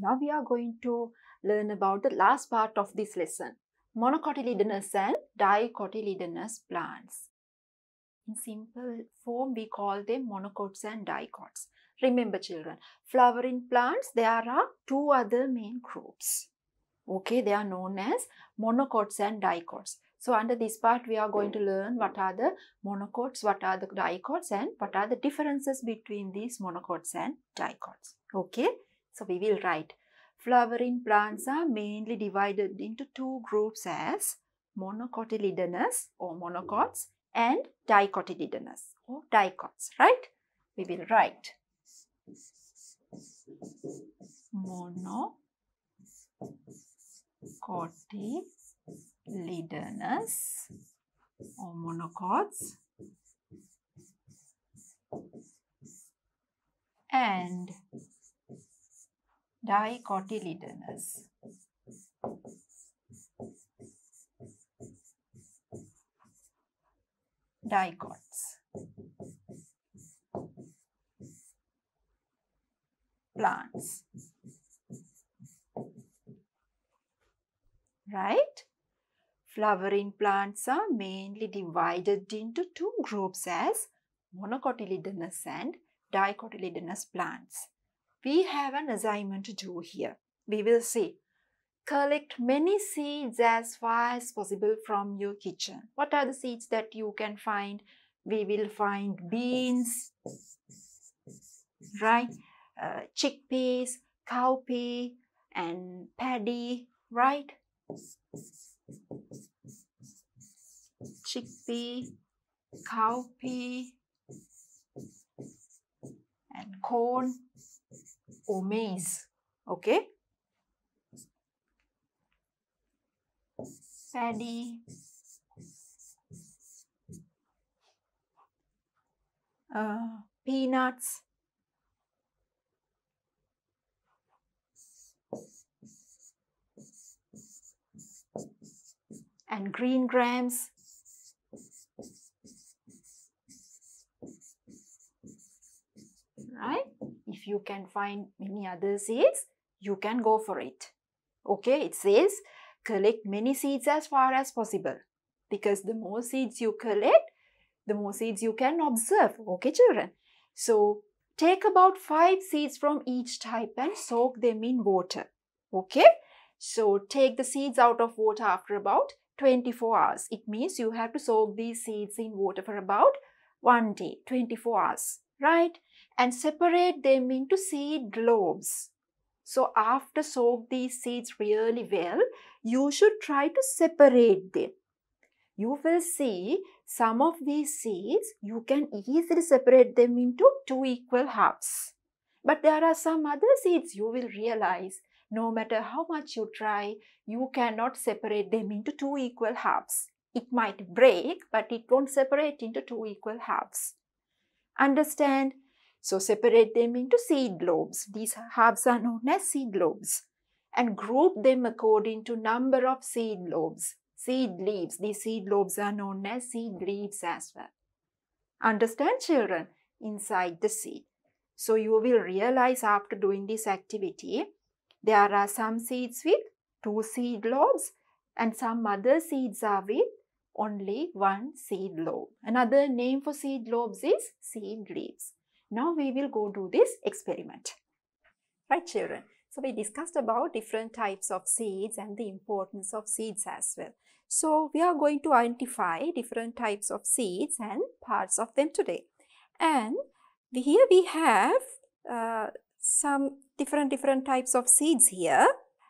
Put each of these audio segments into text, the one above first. Now we are going to learn about the last part of this lesson, monocotyledonous and dicotyledonous plants. In simple form, we call them monocots and dicots. Remember children, flowering plants, there are two other main groups. Okay, they are known as monocots and dicots. So under this part, we are going to learn what are the monocots, what are the dicots, and what are the differences between these monocots and dicots. Okay, so we will write flowering plants are mainly divided into two groups as monocotyledonous or monocots and dicotyledonous or dicots, right? We will write monocotyledonous or monocots and dicotyledonous. Dicots plants, right? Flowering plants are mainly divided into two groups as monocotyledonous and dicotyledonous plants. We have an assignment to do here. We will see, collect many seeds as far as possible from your kitchen. What are the seeds that you can find? We will find beans, right? Chickpeas, cowpea, and paddy, right? Chickpea, cowpea, and corn or maize, okay? Paddy, peanuts, and green grams, right? If you can find many other seeds, you can go for it. Okay, it says collect many seeds as far as possible, because the more seeds you collect, the more seeds you can observe. Okay, children? So take about 5 seeds from each type and soak them in water. Okay? So take the seeds out of water after about 24 hours. It means you have to soak these seeds in water for about 1 day, 24 hours, right? And separate them into seed lobes. So after soak these seeds really well, you should try to separate them. You will see some of these seeds, you can easily separate them into 2 equal halves. But there are some other seeds you will realize, no matter how much you try, you cannot separate them into 2 equal halves. It might break, but it won't separate into 2 equal halves. Understand? So separate them into seed lobes. These halves are known as seed lobes. And group them according to number of seed lobes. Seed leaves. These seed lobes are known as seed leaves as well. Understand, children? Inside the seed. So you will realize after doing this activity, there are some seeds with 2 seed lobes and some other seeds are with only 1 seed lobe. Another name for seed lobes is seed leaves. Now we will go do this experiment. Right, children? So we discussed about different types of seeds and the importance of seeds as well. So we are going to identify different types of seeds and parts of them today. And here we have some different types of seeds here.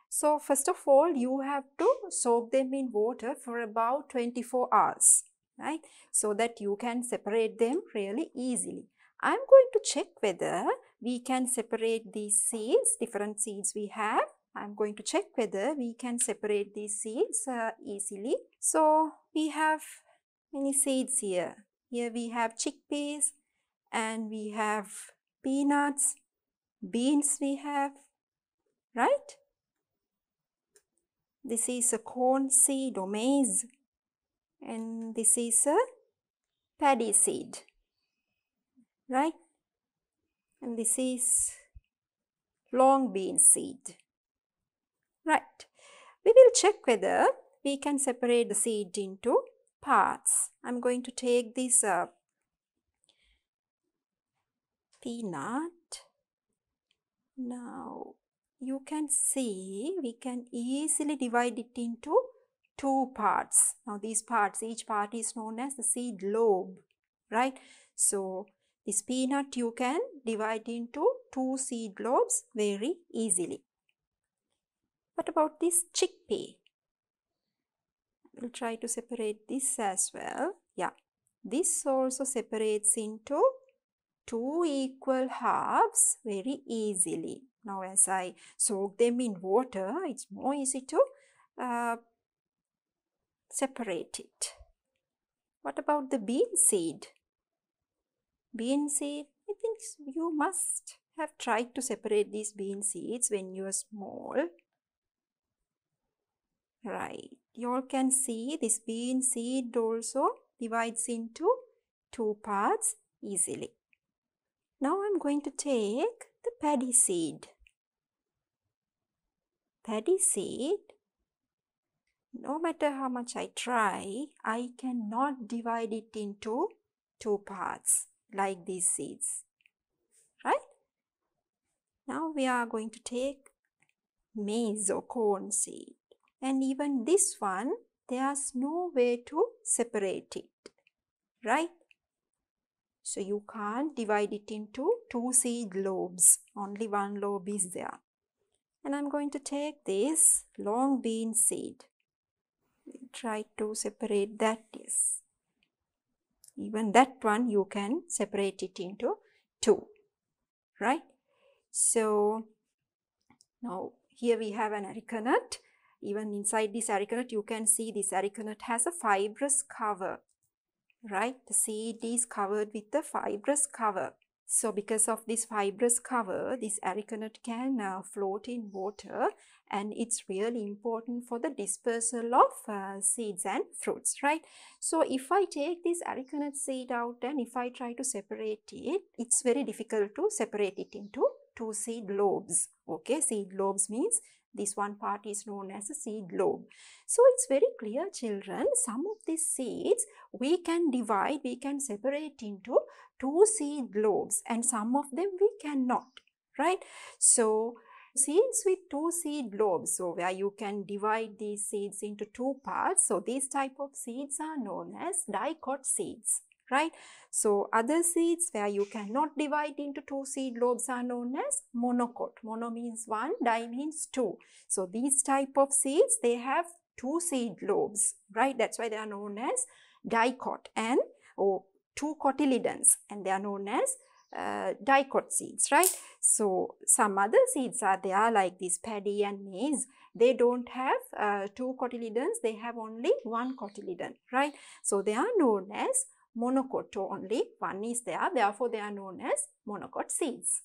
So first of all, you have to soak them in water for about 24 hours, right? So that you can separate them really easily. I'm going to check whether we can separate these seeds, different seeds we have. I'm going to check whether we can separate these seeds easily. So we have many seeds here. Here we have chickpeas and we have peanuts, beans we have, right? This is a corn seed or maize, and this is a paddy seed, right? And this is long bean seed. Right, we will check whether we can separate the seed into parts. I'm going to take this peanut. Now you can see we can easily divide it into two parts. Now these parts, each part is known as the seed lobe, right? So this peanut you can divide into two seed lobes very easily. What about this chickpea? We'll try to separate this as well. Yeah, this also separates into two equal halves very easily. Now as I soak them in water, it's more easy to separate it. What about the bean seed? Bean seed, I think you must have tried to separate these bean seeds when you are small. Right, you all can see this bean seed also divides into two parts easily. Now I'm going to take the paddy seed. Paddy seed, no matter how much I try, I cannot divide it into two parts like these seeds, right? Now we are going to take maize or corn seed. And even this one, there's no way to separate it, right? So you can't divide it into two seed lobes. Only one lobe is there. And I'm going to take this long bean seed. Try to separate that, yes. Even that one you can separate it into two, right? So now here we have an arecanut. Even inside this arecanut, you can see this arecanut has a fibrous cover, right? The seed is covered with the fibrous cover. So because of this fibrous cover, this arecanut can float in water, and it's really important for the dispersal of seeds and fruits, right? So if I take this arecanut seed out and if I try to separate it, it's very difficult to separate it into two seed lobes. Okay, seed lobes means this one part is known as a seed lobe. So it's very clear, children, some of these seeds we can divide, we can separate into two seed lobes, and some of them we cannot, right? So seeds with two seed lobes, so where you can divide these seeds into two parts, so these type of seeds are known as dicot seeds, right? So other seeds where you cannot divide into two seed lobes are known as monocot. Mono means one, di means two. So these type of seeds, they have two seed lobes, right? That's why they are known as dicot, and or two cotyledons, and they are known as dicot seeds, right? So some other seeds are there like this paddy and maize. They don't have two cotyledons, they have only one cotyledon, right? So they are known as monocot, only one is there, therefore they are known as monocot seeds.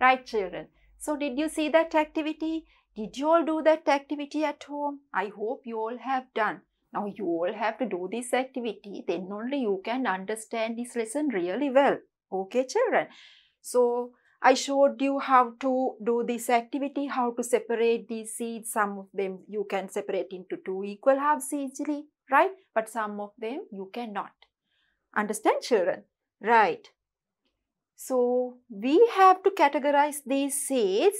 Right, children, so did you see that activity? Did you all do that activity at home? I hope you all have done. Now you all have to do this activity, then only you can understand this lesson really well. Okay, children, so I showed you how to do this activity, how to separate these seeds. Some of them you can separate into two equal halves easily, right? But some of them you cannot. Understand, children? Right. So we have to categorize these seeds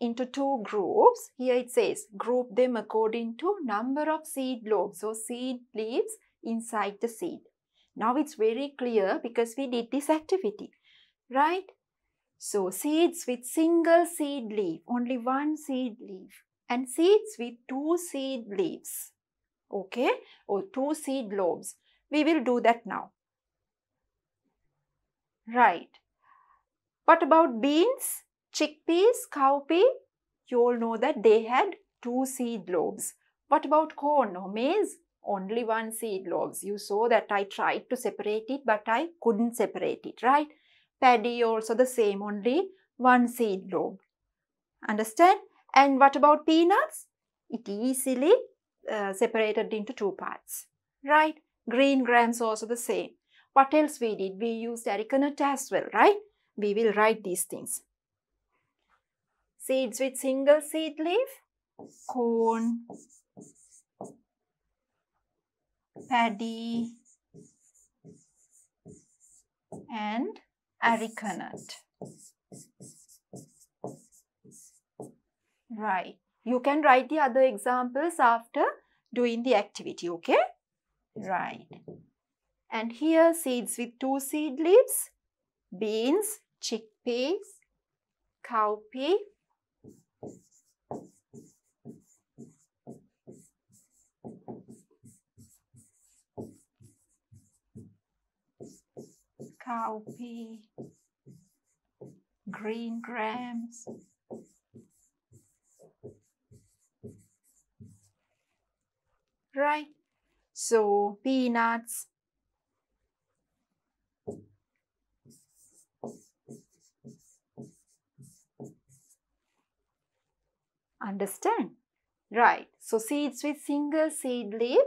into two groups. Here it says group them according to number of seed lobes or seed leaves inside the seed. Now it's very clear because we did this activity, right? So seeds with single seed leaf, only one seed leaf, and seeds with two seed leaves, okay, or two seed lobes. We will do that now. Right. What about beans, chickpeas, cowpea? You all know that they had two seed lobes. What about corn or maize? Only one seed lobes. You saw that I tried to separate it, but I couldn't separate it, right? Paddy also the same, only one seed lobe. Understand? And what about peanuts? It easily separated into two parts, right? Green grams also the same. What else we did? We used arecanut as well, right? We will write these things. Seeds with single seed leaf, corn, paddy, and areca nut. Right. You can write the other examples after doing the activity, okay? Right. And here, seeds with 2 seed leaves, beans, chickpeas, cowpea, green grams, right? So peanuts, understand? Right. So seeds with single seed leaves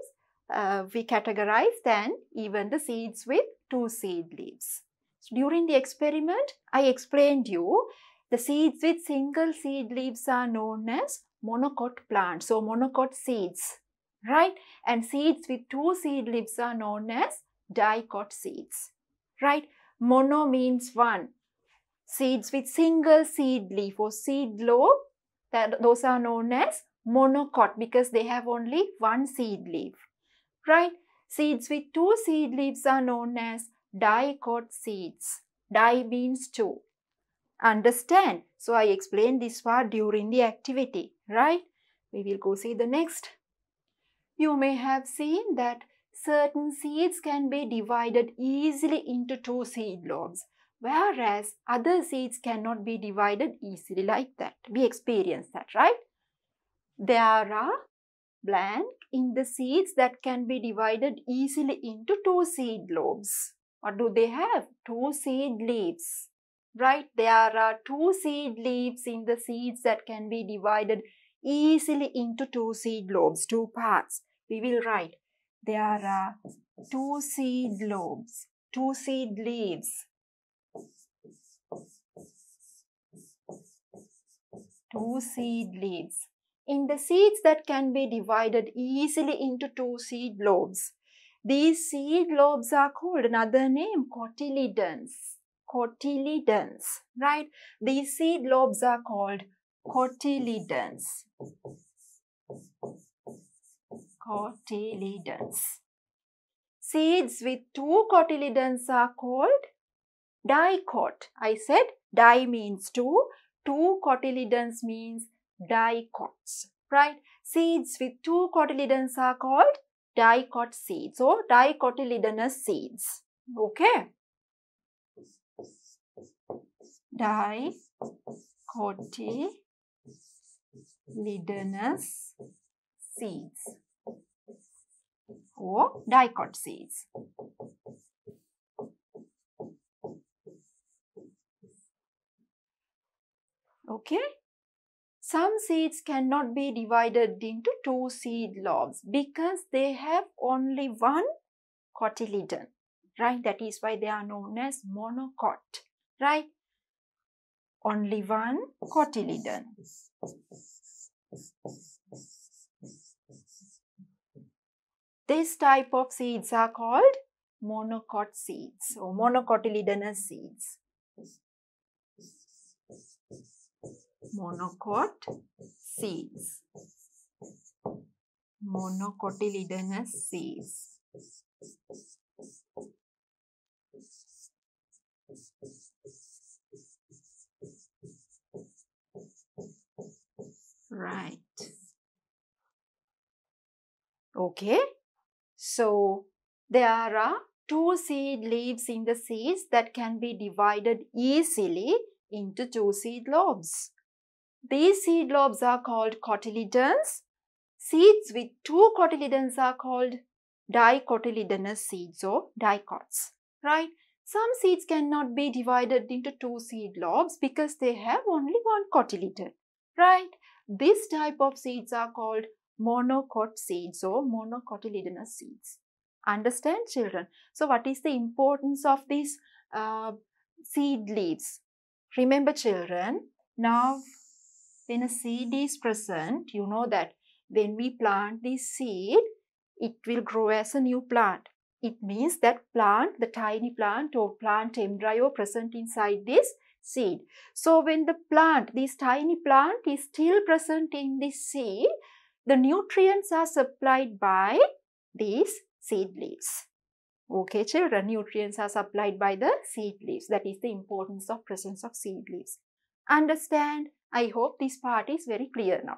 we categorize, then even the seeds with 2 seed leaves. So during the experiment, I explained you the seeds with single seed leaves are known as monocot plants, so monocot seeds, right? And seeds with 2 seed leaves are known as dicot seeds, right? Mono means one. Seeds with single seed leaf or seed lobe, those are known as monocot because they have only 1 seed leaf, right? Seeds with 2 seed leaves are known as dicot seeds. Di means 2. Understand? So I explained this part during the activity, right? We will go see the next. You may have seen that certain seeds can be divided easily into 2 seed lobes, whereas other seeds cannot be divided easily like that. We experience that, right? There are blank in the seeds that can be divided easily into 2 seed lobes. What do they have? 2 seed leaves, right? There are 2 seed leaves in the seeds that can be divided easily into 2 seed lobes, 2 parts. We will write there are 2 seed lobes, 2 seed leaves, 2 seed leaves. In the seeds that can be divided easily into 2 seed lobes. These seed lobes are called another name, cotyledons. Cotyledons, right? These seed lobes are called cotyledons. Cotyledons. Seeds with 2 cotyledons are called dicot. I said di means 2. 2 cotyledons means dicots, right? Seeds with 2 cotyledons are called dicot seeds or dicotyledonous seeds, okay? Dicotyledonous seeds or dicot seeds. Okay? Some seeds cannot be divided into 2 seed lobes because they have only 1 cotyledon, right? That is why they are known as monocot, right? Only 1 cotyledon. This type of seeds are called monocot seeds or monocotyledonous seeds. Monocot seeds, monocotyledonous seeds. Right. Okay. So there are 2 seed leaves in the seeds that can be divided easily into 2 seed lobes. These seed lobes are called cotyledons. Seeds with 2 cotyledons are called dicotyledonous seeds or dicots, right? Some seeds cannot be divided into 2 seed lobes because they have only 1 cotyledon, right? This type of seeds are called monocot seeds or monocotyledonous seeds. Understand, children? So what is the importance of these seed leaves? Remember, children, now when a seed is present, you know that when we plant this seed, it will grow as a new plant. It means that plant, the tiny plant or plant embryo present inside this seed. So when the plant, this tiny plant is still present in this seed, the nutrients are supplied by these seed leaves. Okay, children, nutrients are supplied by the seed leaves. That is the importance of presence of seed leaves. Understand? I hope this part is very clear now.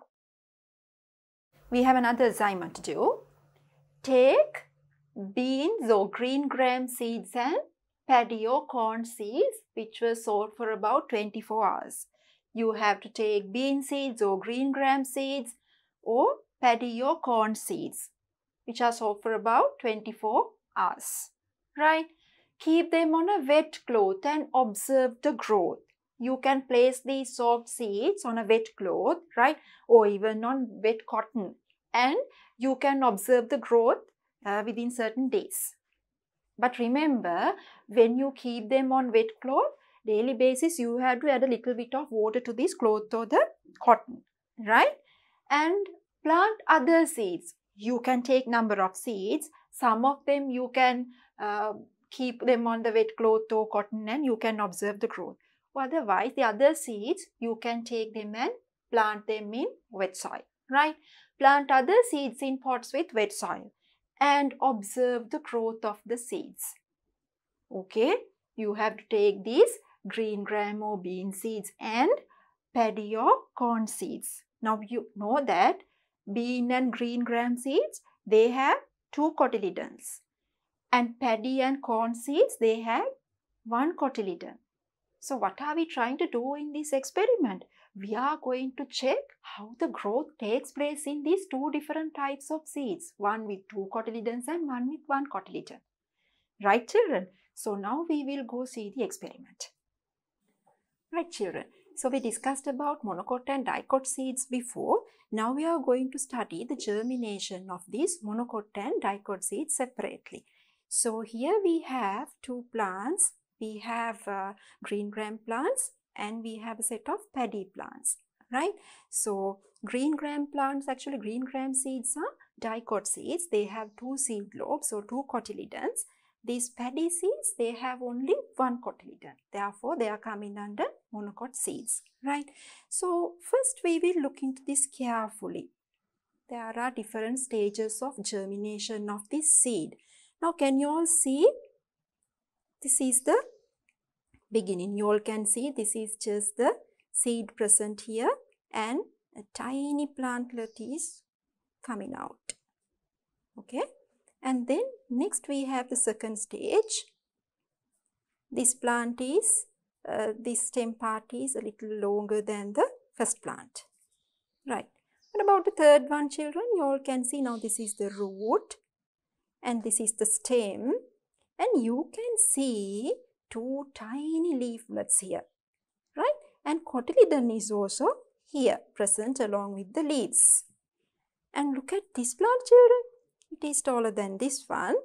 We have another assignment to do. Take beans or green gram seeds and paddy or corn seeds which were sold for about 24 hours. You have to take bean seeds or green gram seeds or paddy or corn seeds which are sold for about 24 hours. Right? Keep them on a wet cloth and observe the growth. You can place these soft seeds on a wet cloth, right, or even on wet cotton, and you can observe the growth within certain days. But remember, when you keep them on wet cloth, daily basis, you have to add a little bit of water to this cloth or the cotton, right? And plant other seeds. You can take number of seeds. Some of them you can keep them on the wet cloth or cotton and you can observe the growth. Otherwise, the other seeds, you can take them and plant them in wet soil, right? Plant other seeds in pots with wet soil and observe the growth of the seeds. Okay, you have to take these green gram or bean seeds and paddy or corn seeds. Now, you know that bean and green gram seeds, they have two cotyledons, and paddy and corn seeds, they have one cotyledon. So what are we trying to do in this experiment? We are going to check how the growth takes place in these two different types of seeds, one with two cotyledons and one with one cotyledon. Right, children? So now we will go see the experiment. Right, children? So we discussed about monocot and dicot seeds before. Now we are going to study the germination of these monocot and dicot seeds separately. So here we have two plants. We have green gram plants and we have a set of paddy plants, right? So green gram plants, actually green gram seeds are dicot seeds. They have two seed lobes or two cotyledons. These paddy seeds, they have only one cotyledon. Therefore, they are coming under monocot seeds, right? So first we will look into this carefully. There are different stages of germination of this seed. Now, can you all see? This is the beginning. You all can see this is just the seed present here and a tiny plantlet is coming out. Okay. And then next we have the second stage. This plant is, this stem part is a little longer than the first plant. Right. What about the third one, children? You all can see now this is the root and this is the stem. And you can see two tiny leaflets here, right? And cotyledon is also here present along with the leaves. And look at this plant, children. It is taller than this one.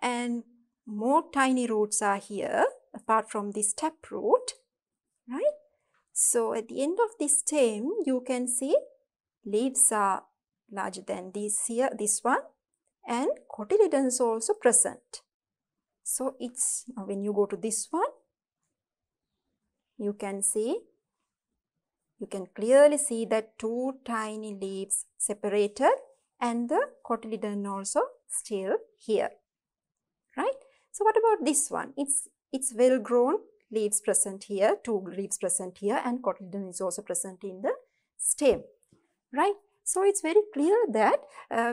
And more tiny roots are here apart from this taproot, right? So at the end of this stem, you can see leaves are larger than this here, this one. And cotyledon is also present. So it's, when you go to this one, you can see, you can clearly see that two tiny leaves separated and the cotyledon also still here, right? So what about this one? It's well grown, leaves present here, two leaves present here, and cotyledon is also present in the stem, right? So it's very clear that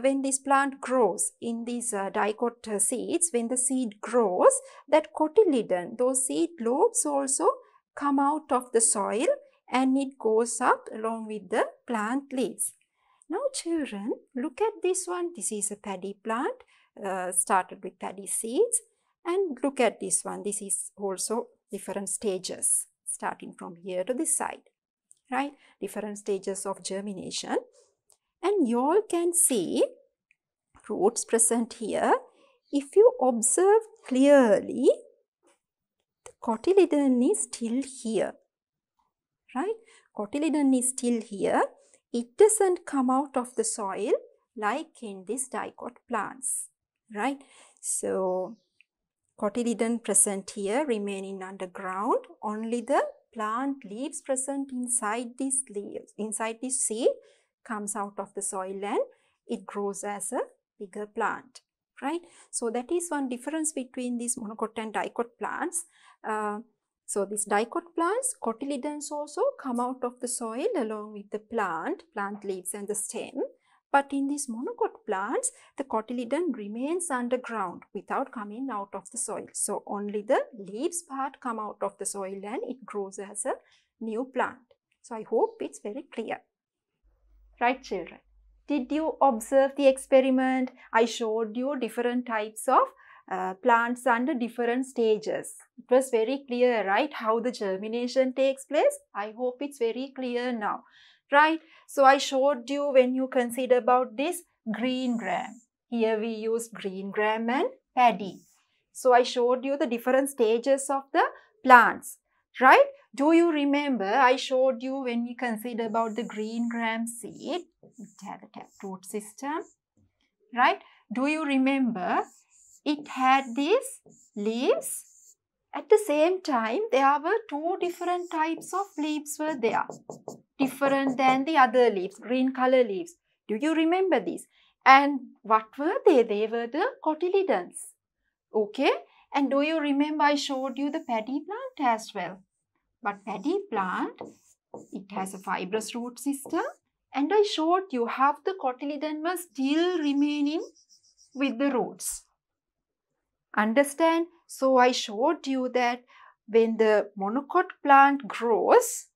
when this plant grows in these dicot seeds, when the seed grows, that cotyledon, those seed lobes also come out of the soil and it goes up along with the plant leaves. Now children, look at this one. This is a paddy plant, started with paddy seeds. And look at this one. This is also different stages, starting from here to this side, right? Different stages of germination. And you all can see roots present here. If you observe clearly, the cotyledon is still here, right? cotyledon is still here, it doesn't come out of the soil like in these dicot plants, right? So cotyledon present here remain in underground, only the plant leaves present inside these leaves, inside this seed comes out of the soil and it grows as a bigger plant, right? So that is one difference between these monocot and dicot plants. So these dicot plants, cotyledons also come out of the soil along with the plant leaves and the stem. But in these monocot plants, the cotyledon remains underground without coming out of the soil. So only the leaves part come out of the soil and it grows as a new plant. So I hope it's very clear. Right, children? Did you observe the experiment? I showed you different types of plants under different stages. It was very clear, right, how the germination takes place? I hope it's very clear now. Right, so I showed you when you consider about this green gram. Here we use green gram and paddy. So I showed you the different stages of the plants, right? Do you remember I showed you when we consider about the green gram seed, it had a root system, right? Do you remember it had these leaves? At the same time, there were two different types of leaves were there, different than the other leaves, green color leaves. Do you remember these? And what were they? They were the cotyledons. Okay. And do you remember I showed you the paddy plant as well? But paddy plant, it has a fibrous root system. And I showed you how the cotyledon was still remaining with the roots. Understand? So I showed you that when the monocot plant grows,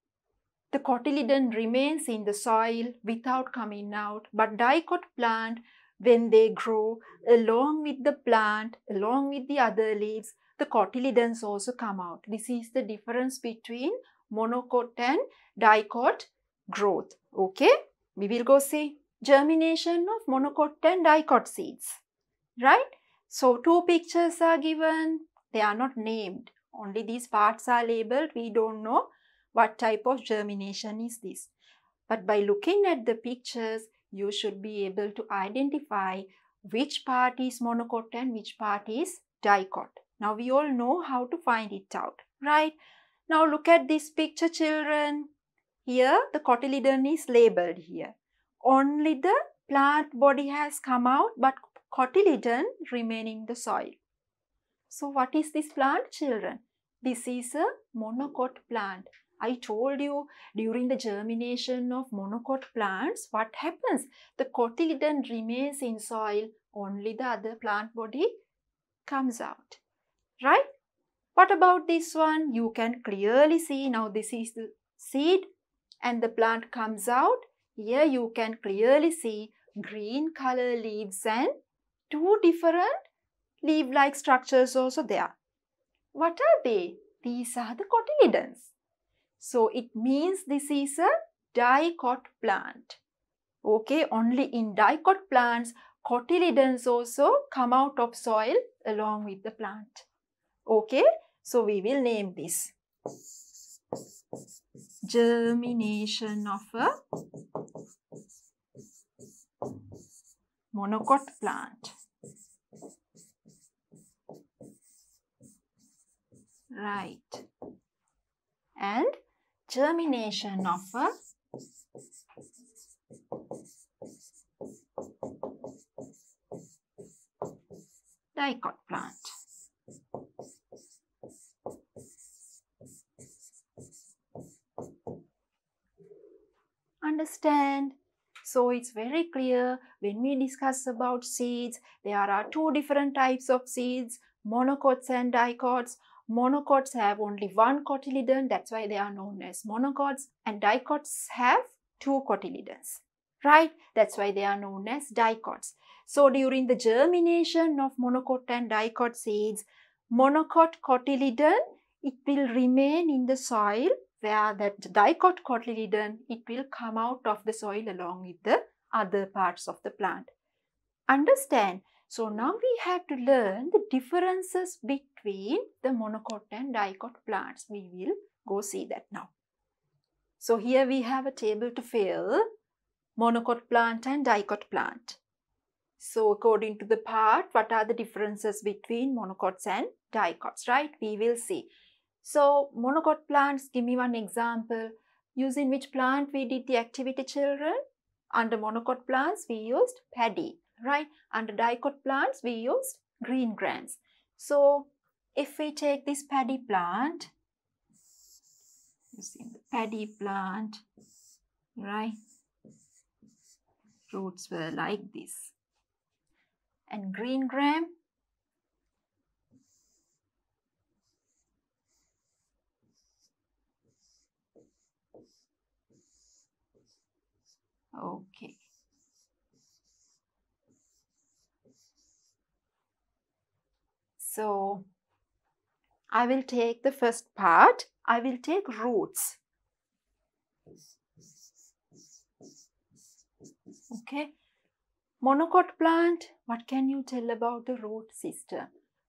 the cotyledon remains in the soil without coming out. But dicot plant, when they grow along with the plant, along with the other leaves, the cotyledons also come out. This is the difference between monocot and dicot growth. Okay, we will go see germination of monocot and dicot seeds, right? So two pictures are given, they are not named, only these parts are labeled, we don't know what type of germination is this. But by looking at the pictures, you should be able to identify which part is monocot and which part is dicot. Now we all know how to find it out, right? Now look at this picture, children. Here the cotyledon is labeled here. Only the plant body has come out, but cotyledon remaining in the soil. So what is this plant, children? This is a monocot plant. I told you during the germination of monocot plants, what happens? The cotyledon remains in soil, only the other plant body comes out, right? What about this one? You can clearly see now this is the seed and the plant comes out. Here you can clearly see green color leaves and two different leaf-like structures also there. What are they? These are the cotyledons. So it means this is a dicot plant. Okay, only in dicot plants, cotyledons also come out of soil along with the plant. Okay, so we will name this germination of a monocot plant. Right. And germination of a dicot plant. Understand? So it's very clear when we discuss about seeds, there are two different types of seeds, monocots and dicots. Monocots have only one cotyledon, that's why they are known as monocots, and dicots have two cotyledons, right? That's why they are known as dicots. So during the germination of monocot and dicot seeds, monocot cotyledon, it will remain in the soil, where that dicot cotyledon, it will come out of the soil along with the other parts of the plant. Understand? So now we have to learn the differences between the monocot and dicot plants. We will go see that now. So here we have a table to fill, monocot plant and dicot plant. So according to the part, what are the differences between monocots and dicots, right? We will see. So monocot plants, give me one example. Using which plant we did the activity, children? Under monocot plants, we used paddy, right? Under dicot plants, we used green grams. So if we take this paddy plant, using the paddy plant, right? Roots were like this. And green gram, okay. So I will take the first part. I will take roots. Okay. Monocot plant, what can you tell about the root system?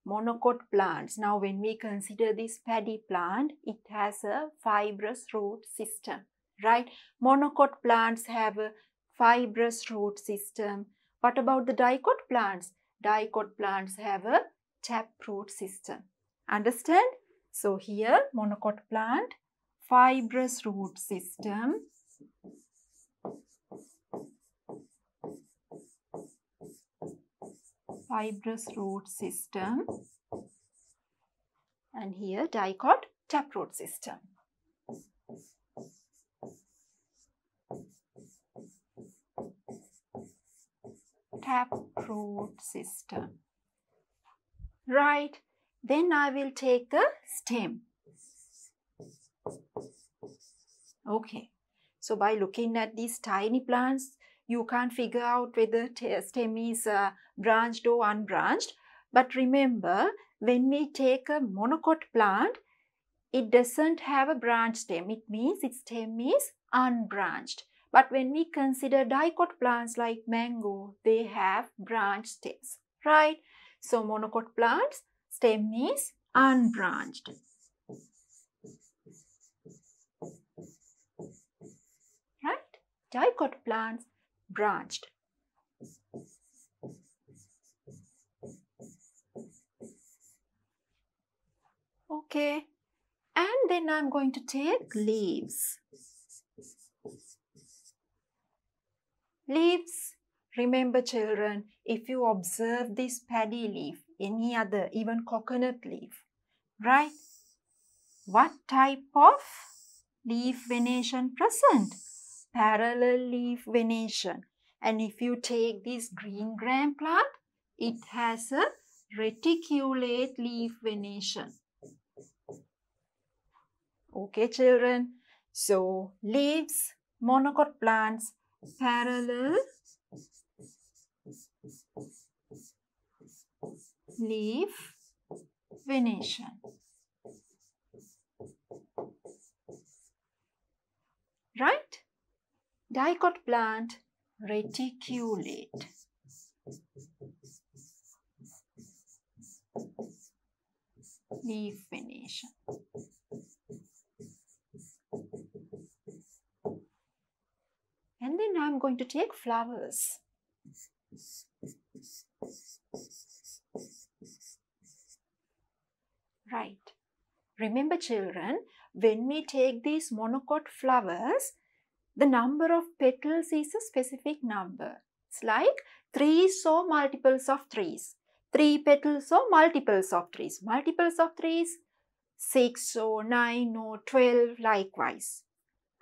Monocot plants, now when we consider this paddy plant, it has a fibrous root system, right? Monocot plants have a fibrous root system. What about the dicot plants? Dicot plants have a taproot system. Understand? So here, monocot plant, fibrous root system. Fibrous root system, and here dicot taproot system. Taproot system. Right, then I will take the stem. Okay, so by looking at these tiny plants, you can't figure out whether stem is branched or unbranched. But remember, when we take a monocot plant, it doesn't have a branched stem. It means its stem is unbranched. But when we consider dicot plants like mango, they have branched stems, right? So monocot plants, stem is unbranched. Right? Dicot plants, branched. Okay, and then I'm going to take leaves. Leaves, remember children, if you observe this paddy leaf, any other, even coconut leaf, right? What type of leaf venation present? Parallel leaf venation. And if you take this green gram plant, it has a reticulate leaf venation. Okay children, so leaves, monocot plants, parallel leaf venation. Right? Dicot plant, reticulate. Leaf venation. And then I'm going to take flowers. Right. Remember children, when we take these monocot flowers, the number of petals is a specific number. It's like threes or multiples of threes. Three petals or multiples of threes. Multiples of threes, 6 or 9 or 12, likewise.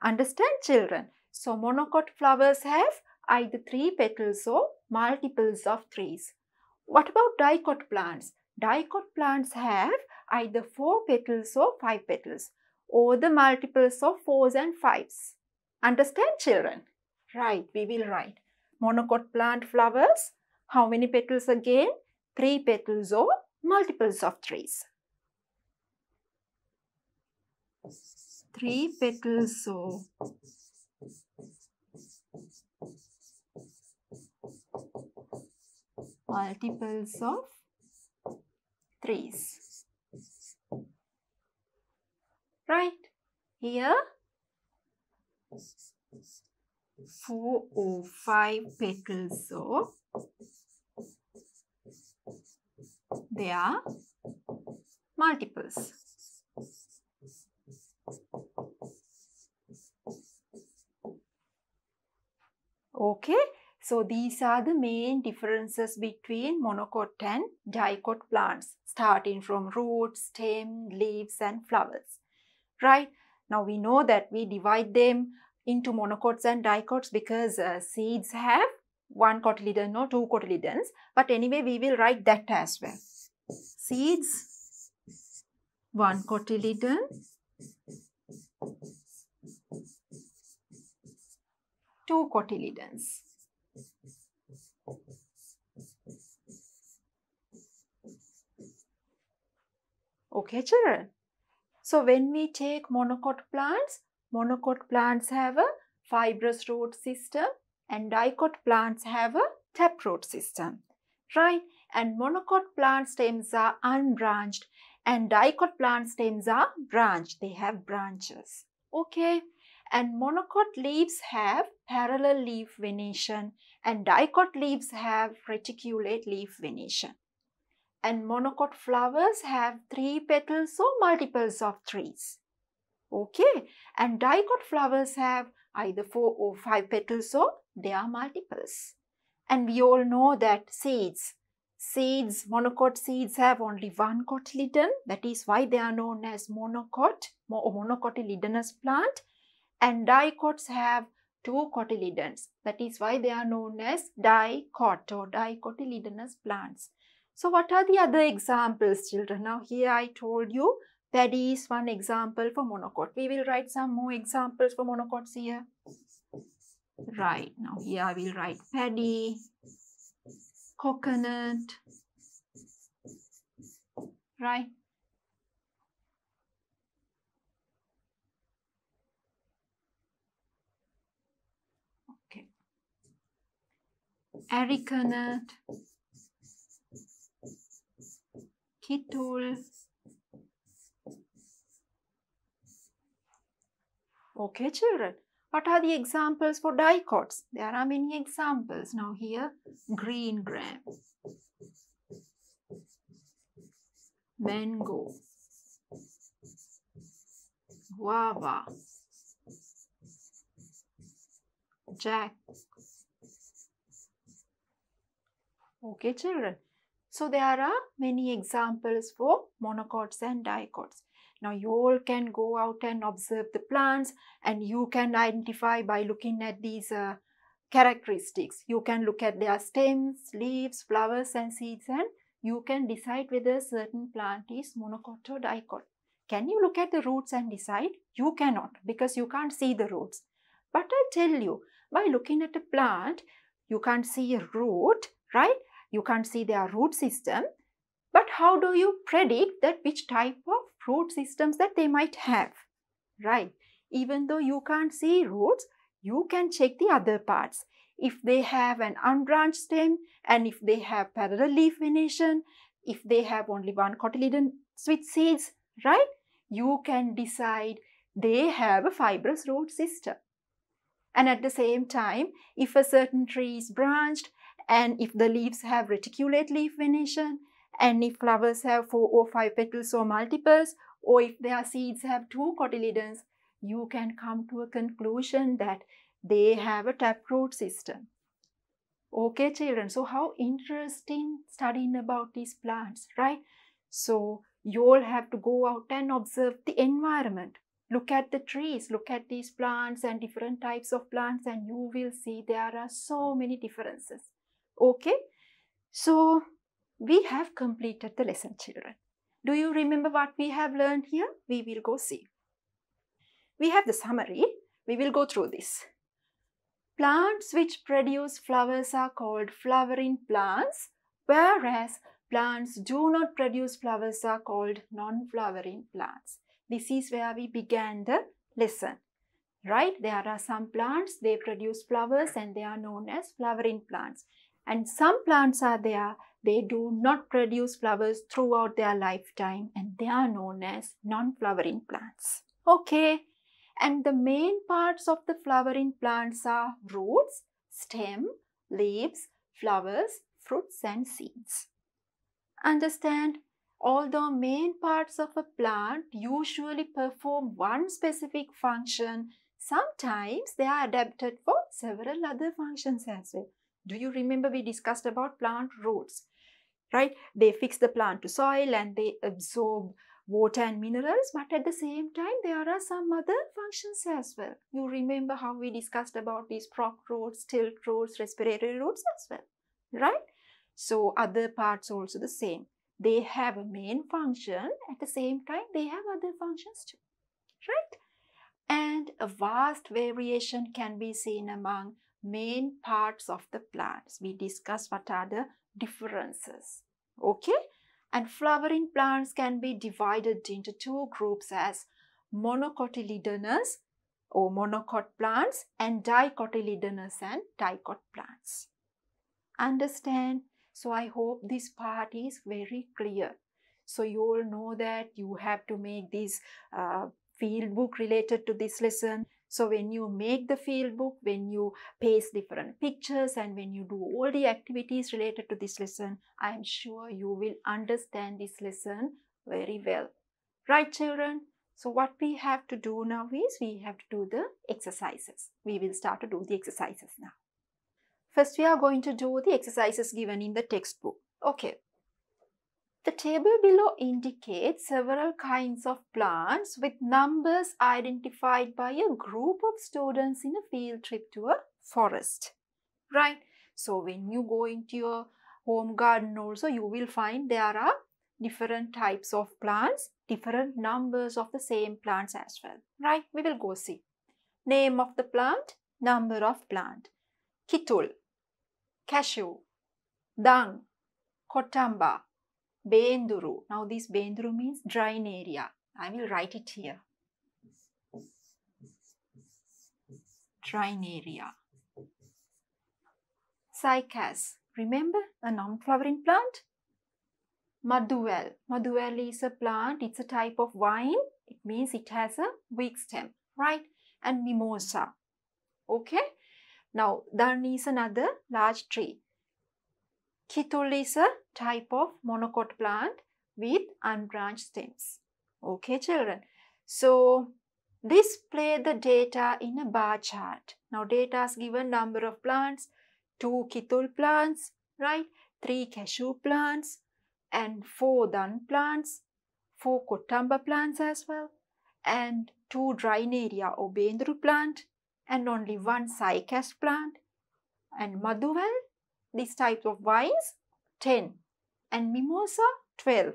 Understand children? So monocot flowers have either 3 petals or multiples of threes. What about dicot plants? Dicot plants have either 4 petals or 5 petals, or the multiples of 4s and 5s. Understand children? Right, we will write. Monocot plant flowers, how many petals again? 3 petals or multiples of threes. 3 petals or multiples of threes. Right, here 4 or 5 petals, so they are multiples. Okay, so these are the main differences between monocot and dicot plants, starting from roots, stem, leaves and flowers. Right, now we know that we divide them into monocots and dicots because seeds have 1 cotyledon or 2 cotyledons, but anyway we will write that as well. Seeds 1 cotyledon, two cotyledons. Okay children, so when we take monocot plants have a fibrous root system and dicot plants have a taproot system, right? And monocot plant stems are unbranched and dicot plant stems are branched, they have branches. Okay, and monocot leaves have parallel leaf venation and dicot leaves have reticulate leaf venation. And monocot flowers have 3 petals or multiples of 3s. Okay, and dicot flowers have either 4 or 5 petals or they are multiples. And we all know that seeds, monocot seeds have only 1 cotyledon, that is why they are known as monocot or monocotyledonous plant. And dicots have 2 cotyledons, that is why they are known as dicot or dicotyledonous plants. So what are the other examples, children? Now here I told you that is one example for monocot. We will write some more examples for monocots here. Right, now here I will write paddy, coconut, right? Okay. Arecanut, kittul. Okay children, what are the examples for dicots? There are many examples. Now here, green gram, mango, guava, jack. Okay children, so there are many examples for monocots and dicots. Now you all can go out and observe the plants and you can identify by looking at these characteristics. You can look at their stems, leaves, flowers and seeds and you can decide whether a certain plant is monocot or dicot. Can you look at the roots and decide? You cannot, because you can't see the roots. But I tell you, by looking at a plant, you can't see a root, right? You can't see their root system. But how do you predict that which type of root systems that they might have, right? Even though you can't see roots, you can check the other parts. If they have an unbranched stem and if they have parallel leaf venation, if they have only 1 cotyledon with seeds, right? You can decide they have a fibrous root system. And at the same time, if a certain tree is branched and if the leaves have reticulate leaf venation, and if flowers have 4 or 5 petals or multiples, or if their seeds have 2 cotyledons, you can come to a conclusion that they have a taproot system. Okay children, so how interesting studying about these plants, right? So you all have to go out and observe the environment. Look at the trees, look at these plants and different types of plants and you will see there are so many differences. Okay, so we have completed the lesson, children. Do you remember what we have learned here? We will go see. We have the summary. We will go through this. Plants which produce flowers are called flowering plants, whereas plants do not produce flowers are called non-flowering plants. This is where we began the lesson, right? There are some plants, they produce flowers and they are known as flowering plants. And some plants are there, they do not produce flowers throughout their lifetime and they are known as non-flowering plants. Okay, And the main parts of the flowering plants are roots, stem, leaves, flowers, fruits and seeds. Understand, although main parts of a plant usually perform one specific function, sometimes they are adapted for several other functions as well. Do you remember we discussed about plant roots, right? They fix the plant to soil and they absorb water and minerals, but at the same time there are some other functions as well. You remember how we discussed about these prop roots, tilt roots, respiratory roots as well, right? So other parts also the same. They have a main function, at the same time they have other functions too, right? And a vast variation can be seen among main parts of the plants. We discussed what are the differences, okay? And flowering plants can be divided into two groups as monocotyledonous or monocot plants and dicotyledonous and dicot plants. Understand? So I hope this part is very clear. So you all know that you have to make this field book related to this lesson. So when you make the field book, when you paste different pictures and when you do all the activities related to this lesson, I am sure you will understand this lesson very well. Right, children? So what we have to do now is we have to do the exercises. We will start to do the exercises now. First, we are going to do the exercises given in the textbook. Okay. The table below indicates several kinds of plants with numbers identified by a group of students in a field trip to a forest, right? So when you go into your home garden also, you will find there are different types of plants, different numbers of the same plants as well, right? We will go see. Name of the plant, number of plant. Kittul, cashew, dung, kotamba. Benduru. Now this benduru means drying area. I will write it here. Drying area. Cycas. Remember a non-flowering plant? Madhuvel. Madhuvel is a plant. It's a type of vine. It means it has a weak stem, right? And mimosa. Okay. Now dan is another large tree. Kittul is a type of monocot plant with unbranched stems. Okay, children. So, display the data in a bar chart. Now, data is given number of plants, 2 kittul plants, right? 3 cashew plants and 4 dung plants, 4 kotamba plants as well, and 2 Dryoneria or bendru plant and only 1 cycas plant and madhuvel. These types of vines, 10, and mimosa, 12.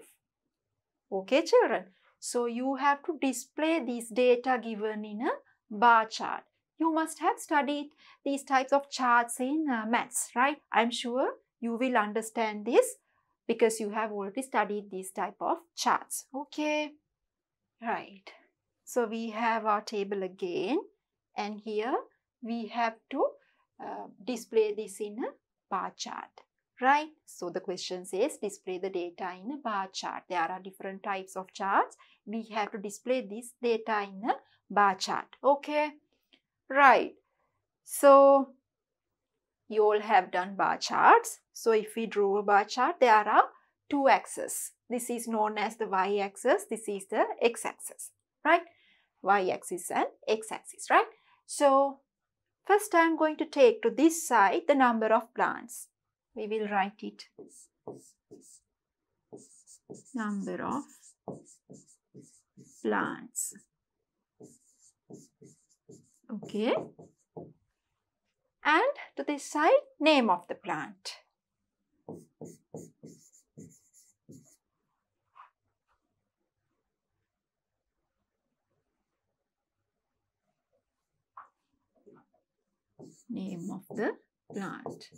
Okay, children. So you have to display these data given in a bar chart. You must have studied these types of charts in maths, right? I'm sure you will understand this because you have already studied these type of charts. Okay, right. So we have our table again, and here we have to display this in a bar chart, right? So the question says display the data in a bar chart. There are different types of charts. We have to display this data in a bar chart. Okay, right. So you all have done bar charts. So if we draw a bar chart, there are 2 axes. This is known as the y-axis. This is the x-axis, right? Y-axis and x-axis, right? So first, I am going to take to this side the number of plants. We will write it. Number of plants. Okay. And to this side, name of the plant. Name of the plant.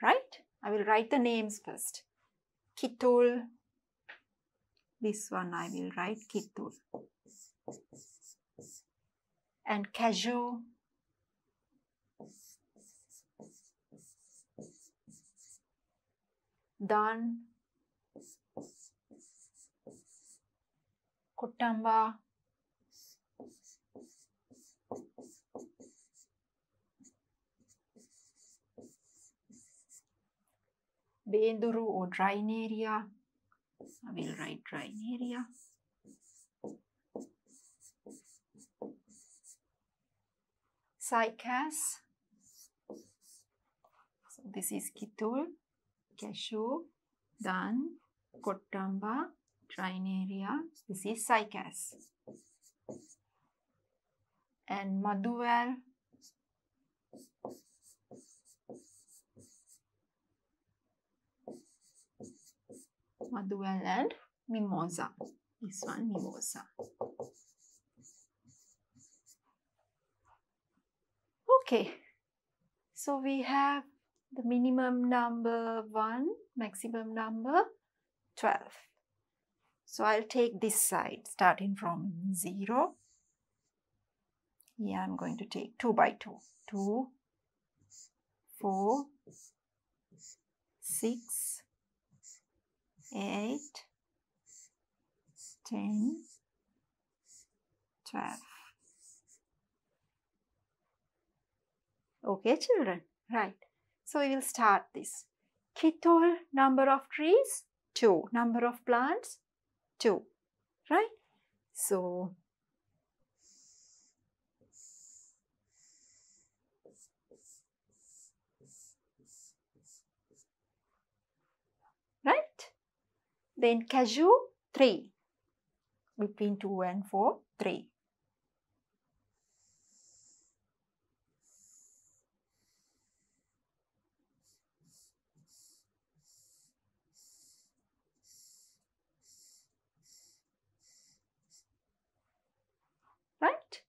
Right? I will write the names first. Kittul. This one I will write Kittul. And cashew. Dung. Kottamba, Benduru or Dryonaria. I will write Dryonaria. Cycas. So this is Kitul, Cashew, Dan, Kottamba, Dryonaria. This is Cycas. And Madhuval. Madhuval and Mimosa. This one, Mimosa. Okay, so we have the minimum number 1, maximum number 12. So I'll take this side starting from 0. Yeah, I'm going to take 2 by 2. 2, 4, 6, 8, 10, 12. Okay, children, right. So we will start this. Kitol, number of trees, 2. Number of plants, 2. Right? So, right? Then cashew, 3. Between 2 and 4, 3. Right?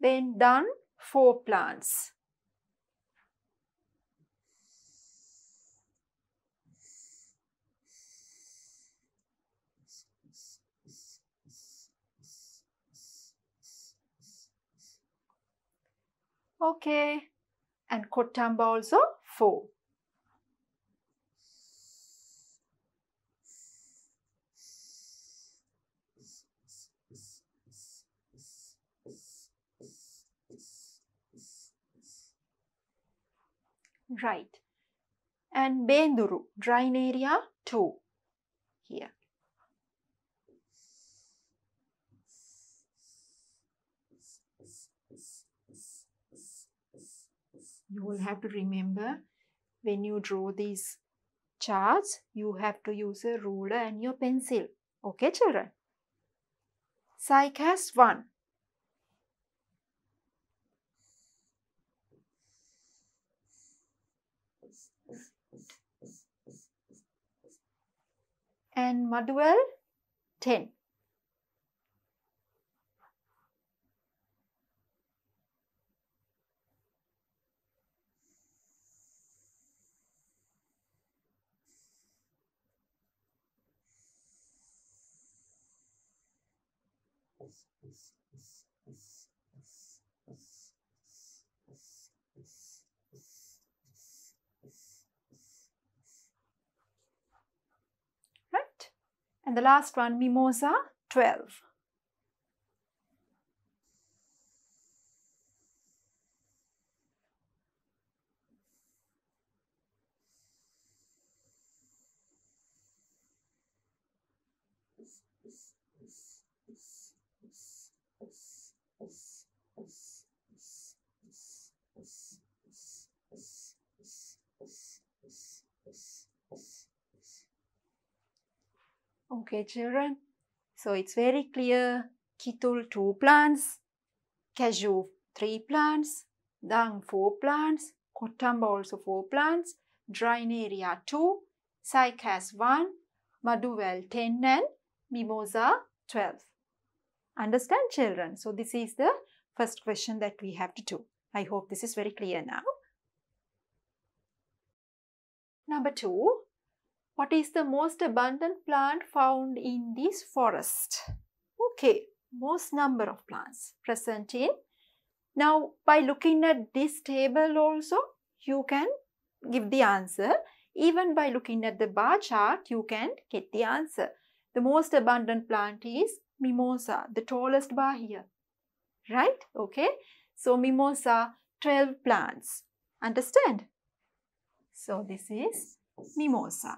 Then done 4 plants. Okay, and Kottamba also 4. Right, and Benduru, Dryonaria, 2 here. You will have to remember when you draw these charts, you have to use a ruler and your pencil. Okay, children? Cycas 1. And Madhuval 10. Right, and the last one, Mimosa, 12. Okay, children, so it's very clear. Kitul 2 plants, cashew 3 plants, dang 4 plants, Kottamba also 4 plants, Dryonaria 2, Cycas 1, Madhuval 10 and Mimosa 12. Understand, children? So this is the first question that we have to do. I hope this is very clear now. Number 2. What is the most abundant plant found in this forest? Okay, most number of plants present in. Now, by looking at this table also, you can give the answer. Even by looking at the bar chart, you can get the answer. The most abundant plant is mimosa, the tallest bar here, right? Okay, so mimosa, 12 plants, understand? So this is mimosa,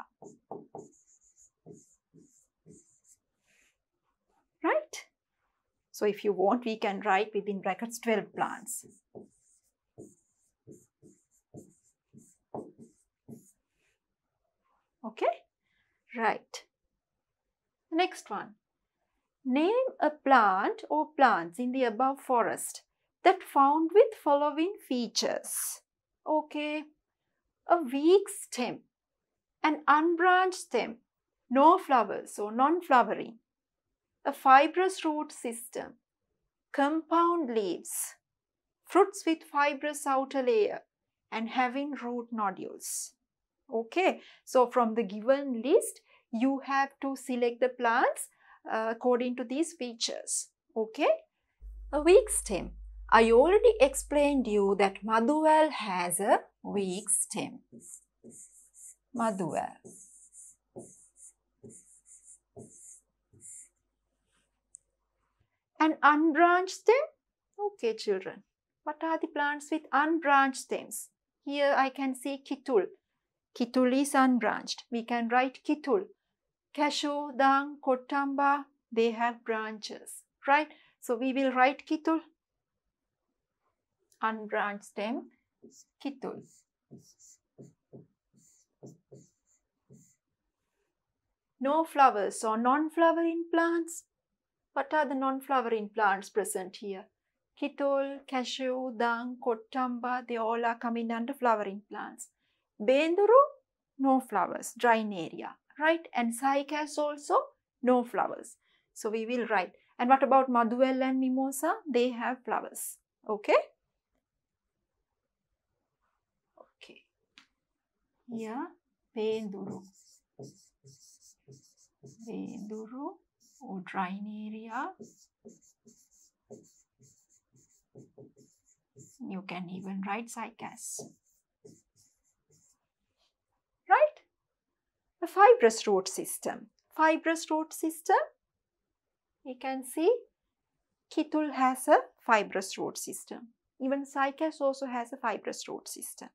right? So if you want, we can write within brackets 12 plants. Okay, right. Next one. Name a plant or plants in the above forest that found with following features. Okay, a weak stem, an unbranched stem, no flowers or non-flowering, a fibrous root system, compound leaves, fruits with fibrous outer layer and having root nodules. Okay, so from the given list, you have to select the plants according to these features. Okay, a weak stem. I already explained to you that madhuval has a weak stem. Madhuval. An unbranched stem? Okay, children. What are the plants with unbranched stems? Here I can see kitul. Kitul is unbranched. We can write kitul. Cashew, dang, kotamba, they have branches, right? So we will write kitul. Unbranched stem, kitul. No flowers or non-flowering plants. What are the non-flowering plants present here? Kitul, cashew, dang, kotamba, they all are coming under flowering plants. Benduru, no flowers, drying area, right? And cycas also, no flowers. So we will write. And what about madhuval and mimosa? They have flowers, okay? Okay. Yeah, benduru. Benduru or drying area. You can even write cycas. Right? A fibrous root system. Fibrous root system, you can see kitul has a fibrous root system. Even cycas also has a fibrous root system.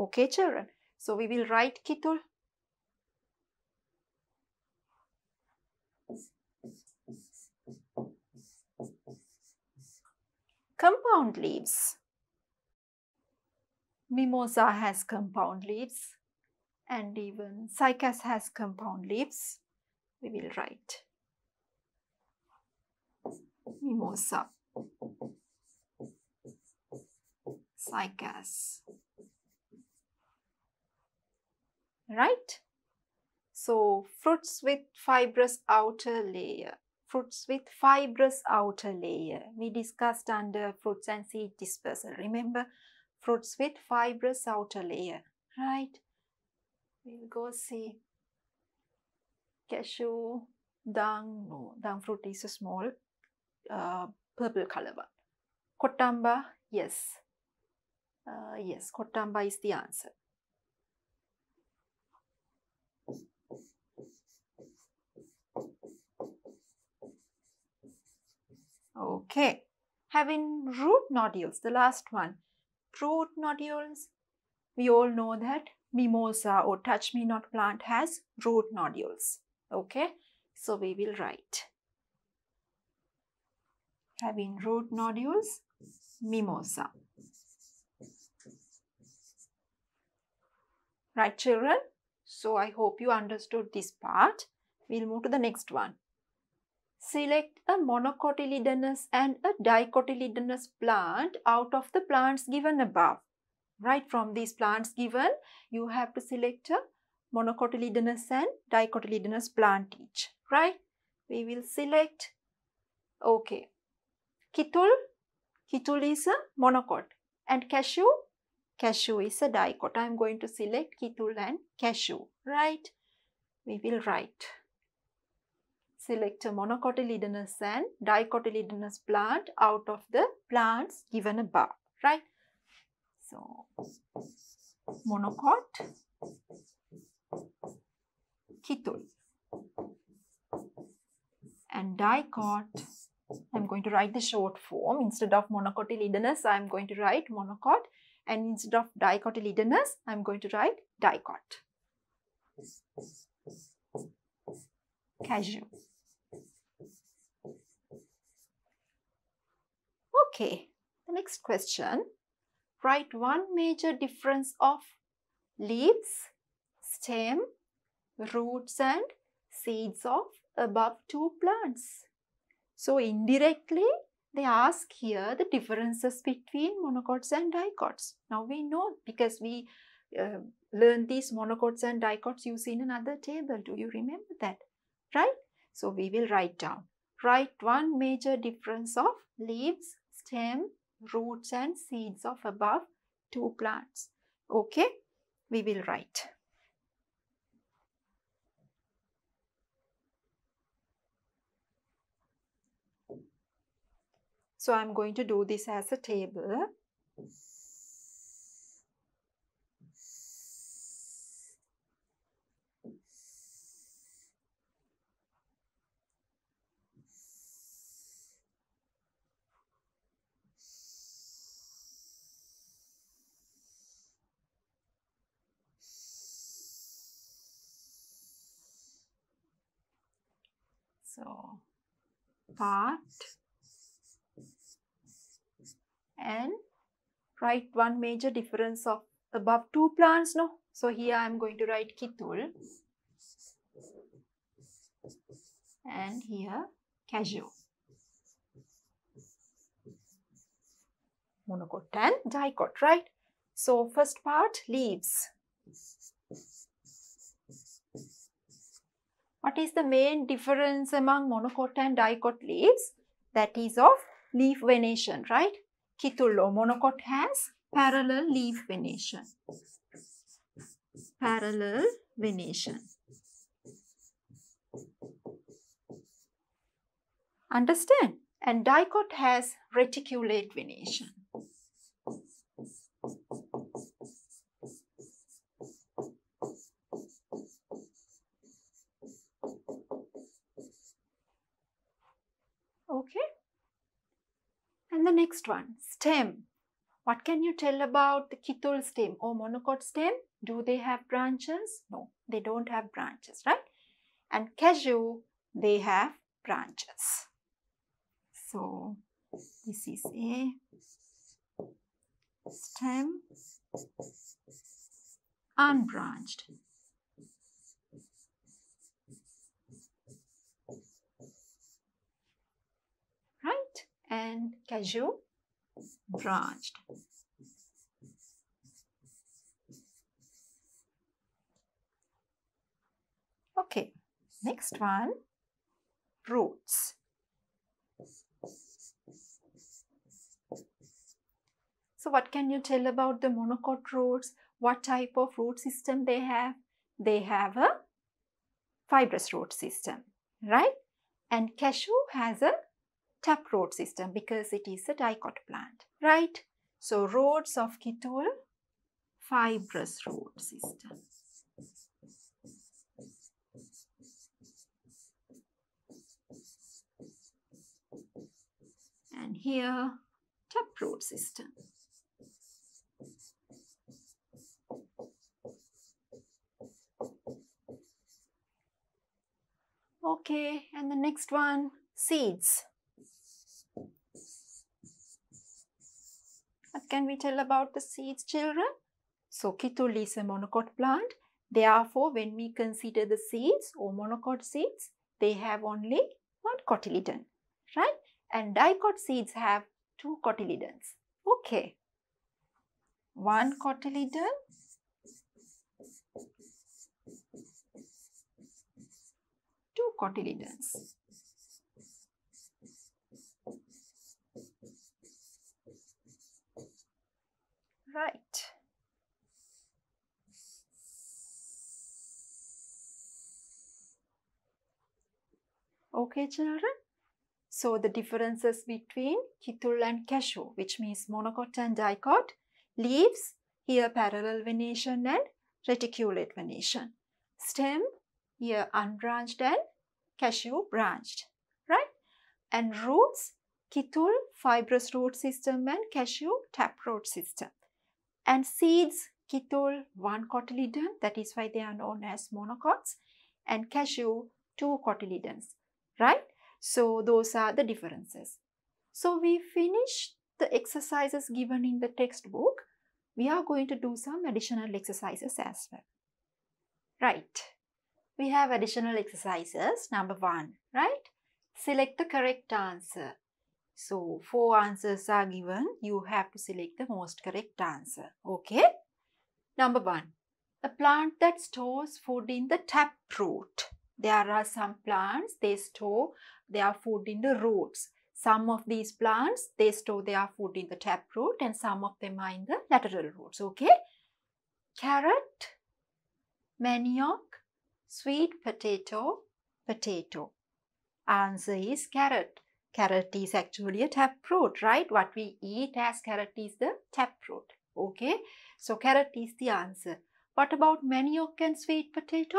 Okay, children. So we will write kitul. Compound leaves. Mimosa has compound leaves. And even cycas has compound leaves. We will write mimosa, cycas, right? So fruits with fibrous outer layer, fruits with fibrous outer layer. We discussed under fruits and seed dispersal. Remember, fruits with fibrous outer layer, right? We'll go see cashew, dang, no, dang fruit is a small purple color one. Kotamba, yes. Yes, kotamba is the answer. Okay, having root nodules, the last one. Root nodules, we all know that mimosa or touch me not plant has root nodules. Okay, so we will write having root nodules, mimosa. Right, children? So I hope you understood this part. We'll move to the next one. Select a monocotyledonous and a dicotyledonous plant out of the plants given above. Right, from these plants given, you have to select a monocotyledonous and dicotyledonous plant each, right? We will select, okay, kitul. Kitul is a monocot, and cashew. Cashew is a dicot. I am going to select kitul and cashew, right? We will write select a monocotyledonous and dicotyledonous plant out of the plants given above, right? So, monocot, kitul, and dicot. I'm going to write the short form. Instead of monocotyledonous, I'm going to write monocot, and instead of dicotyledonous, I'm going to write dicot. Cashew. Okay, the next question. Write one major difference of leaves, stem, roots and seeds of above two plants. So indirectly they ask here the differences between monocots and dicots. Now we know because we learned these monocots and dicots used in another table. Do you remember that? Right? So we will write down. Write one major difference of leaves, stem, roots and seeds of above two plants. Okay, we will write. So I'm going to do this as a table. So, part and write one major difference of above two plants, no? So, here I am going to write kithul and here cashew. Monocot and dicot, right? So, first part, leaves. What is the main difference among monocot and dicot leaves? That is of leaf venation, right? Kithul or monocot has parallel leaf venation. Parallel venation. Understand? And dicot has reticulate venation. Okay, and the next one, stem. What can you tell about the kithul stem or monocot stem? Do they have branches? No, they don't have branches, right? And cashew, they have branches. So, this is a stem, unbranched. And cashew, branched. Okay, next one, roots. So what can you tell about the monocot roots? What type of root system they have? They have a fibrous root system, right? And cashew has a taproot system because it is a dicot plant, right? So roots of kithul, fibrous root system. And here, taproot system. Okay, and the next one, seeds. What can we tell about the seeds, children? So, kithul is a monocot plant. Therefore, when we consider the seeds or monocot seeds, they have only one cotyledon, right? And dicot seeds have two cotyledons. Okay. One cotyledon. Two cotyledons. Right. Okay, children. So the differences between kithul and cashew, which means monocot and dicot, leaves, here parallel venation and reticulate venation. Stem, here unbranched and cashew branched. and roots, kittul, fibrous root system, and cashew, taproot system. And seeds, kittul, one cotyledon, that is why they are known as monocots, and cashew, two cotyledons, right? So those are the differences. So we finished the exercises given in the textbook. We are going to do some additional exercises as well. Right, we have additional exercises. Number one, right? Select the correct answer. So 4 answers are given. You have to select the most correct answer. Okay. Number one, a plant that stores food in the taproot. There are some plants, they store their food in the roots. Some of these plants, they store their food in the taproot, and some of them are in the lateral roots. Okay. Carrot, manioc, sweet potato, potato. Answer is carrot. Carrot is actually a taproot, right? What we eat as carrot is the taproot. Okay, so carrot is the answer. What about manioc and sweet potato?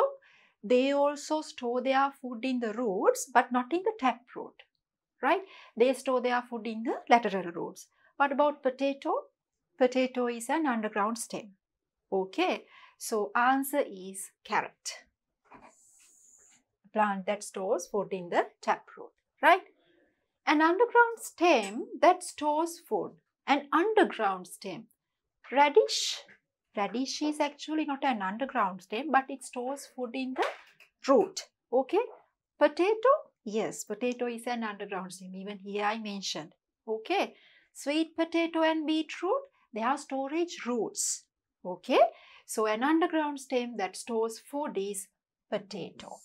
They also store their food in the roots, but not in the taproot, right? They store their food in the lateral roots. What about potato? Potato is an underground stem. Okay, so answer is carrot. A plant that stores food in the taproot, right? An underground stem that stores food. An underground stem. Radish. Radish is actually not an underground stem, but it stores food in the root. Okay. Potato. Yes, potato is an underground stem. Even here I mentioned. Okay. Sweet potato and beetroot, they are storage roots. Okay. So an underground stem that stores food is potato.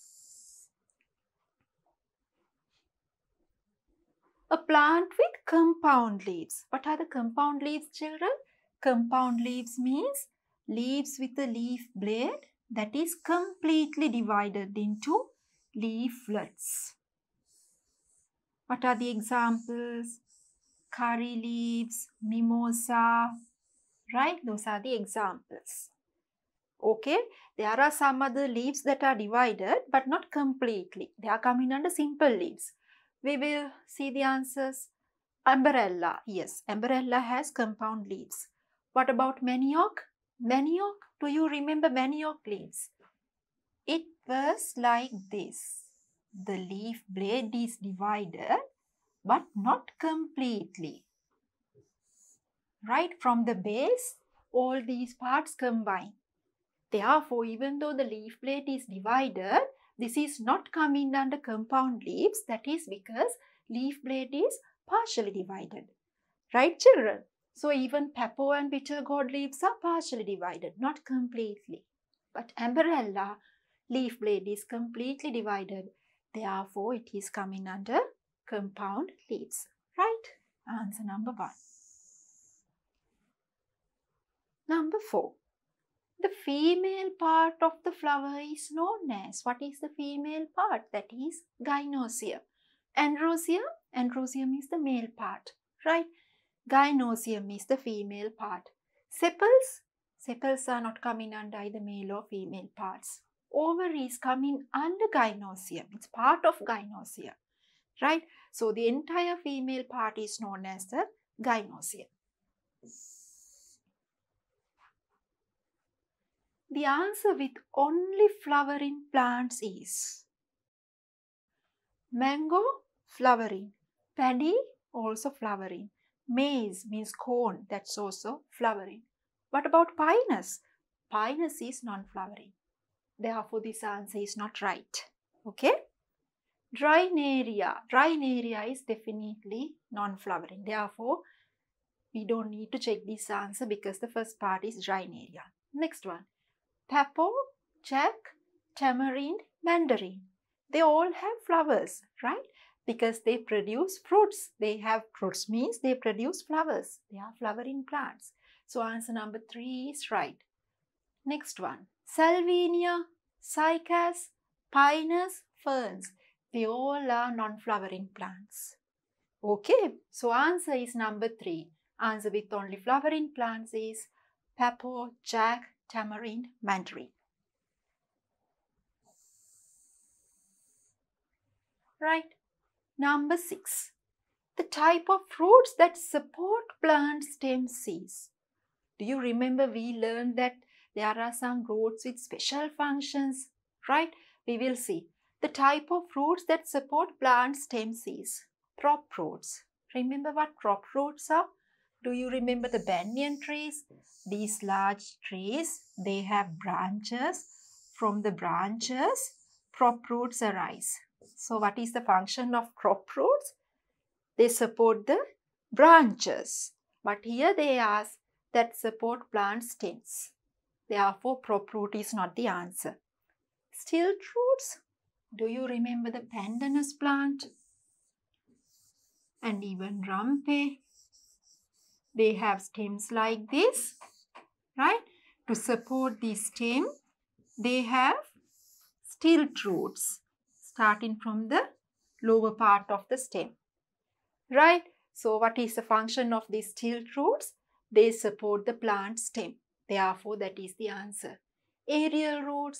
A plant with compound leaves. What are the compound leaves, children? Compound leaves means leaves with a leaf blade that is completely divided into leaflets. What are the examples? Curry leaves, mimosa, right? Those are the examples. Okay, there are some other leaves that are divided but not completely. They are coming under simple leaves. We will see the answers. Umbrella. Yes, umbrella has compound leaves. What about manioc? Manioc, do you remember manioc leaves? It was like this. The leaf blade is divided, but not completely. Right from the base, all these parts combine. Therefore, even though the leaf blade is divided, this is not coming under compound leaves. That is because leaf blade is partially divided. Right, children? So even papaw and bitter gourd leaves are partially divided, not completely. But umbrella leaf blade is completely divided. Therefore, it is coming under compound leaves. Right? Answer number one. Number four. The female part of the flower is known as, what is the female part? That is gynoecium. Androecium, androecium is the male part, right? Gynoecium is the female part. Sepals, sepals are not coming under either male or female parts. Ovary is coming under gynoecium, it's part of gynoecium, right? So the entire female part is known as the gynoecium. The answer with only flowering plants is mango, flowering. Paddy, also flowering. Maize means corn, that's also flowering. What about pinus? Pinus is non-flowering. Therefore, this answer is not right. Okay? Dryonaria. Dryonaria is definitely non-flowering. Therefore, we don't need to check this answer because the first part is Dryonaria. Next one. Papaw, jack, tamarind, mandarin. They all have flowers, right? Because they produce fruits. They have fruits means they produce flowers. They are flowering plants. So answer number 3 is right. Next one. Salvinia, cycas, pinus, ferns. They all are non-flowering plants. Okay. So answer is number 3. Answer with only flowering plants is papaw, jack, tamarind, mandarin. Right. Number 6. The type of roots that support plant stem seeds. Do you remember we learned that there are some roots with special functions, right? We will see. The type of roots that support plant stem seeds. Prop roots. Remember what prop roots are? Do you remember the banyan trees? These large trees, they have branches. From the branches, prop roots arise. So what is the function of prop roots? They support the branches. But here they ask that support plant stems. Therefore, prop root is not the answer. Stilt roots. Do you remember the pandanus plant? And even Rumpae. They have stems like this, right? To support the stem, they have stilt roots starting from the lower part of the stem, right? So what is the function of these stilt roots? They support the plant stem. Therefore, that is the answer. Aerial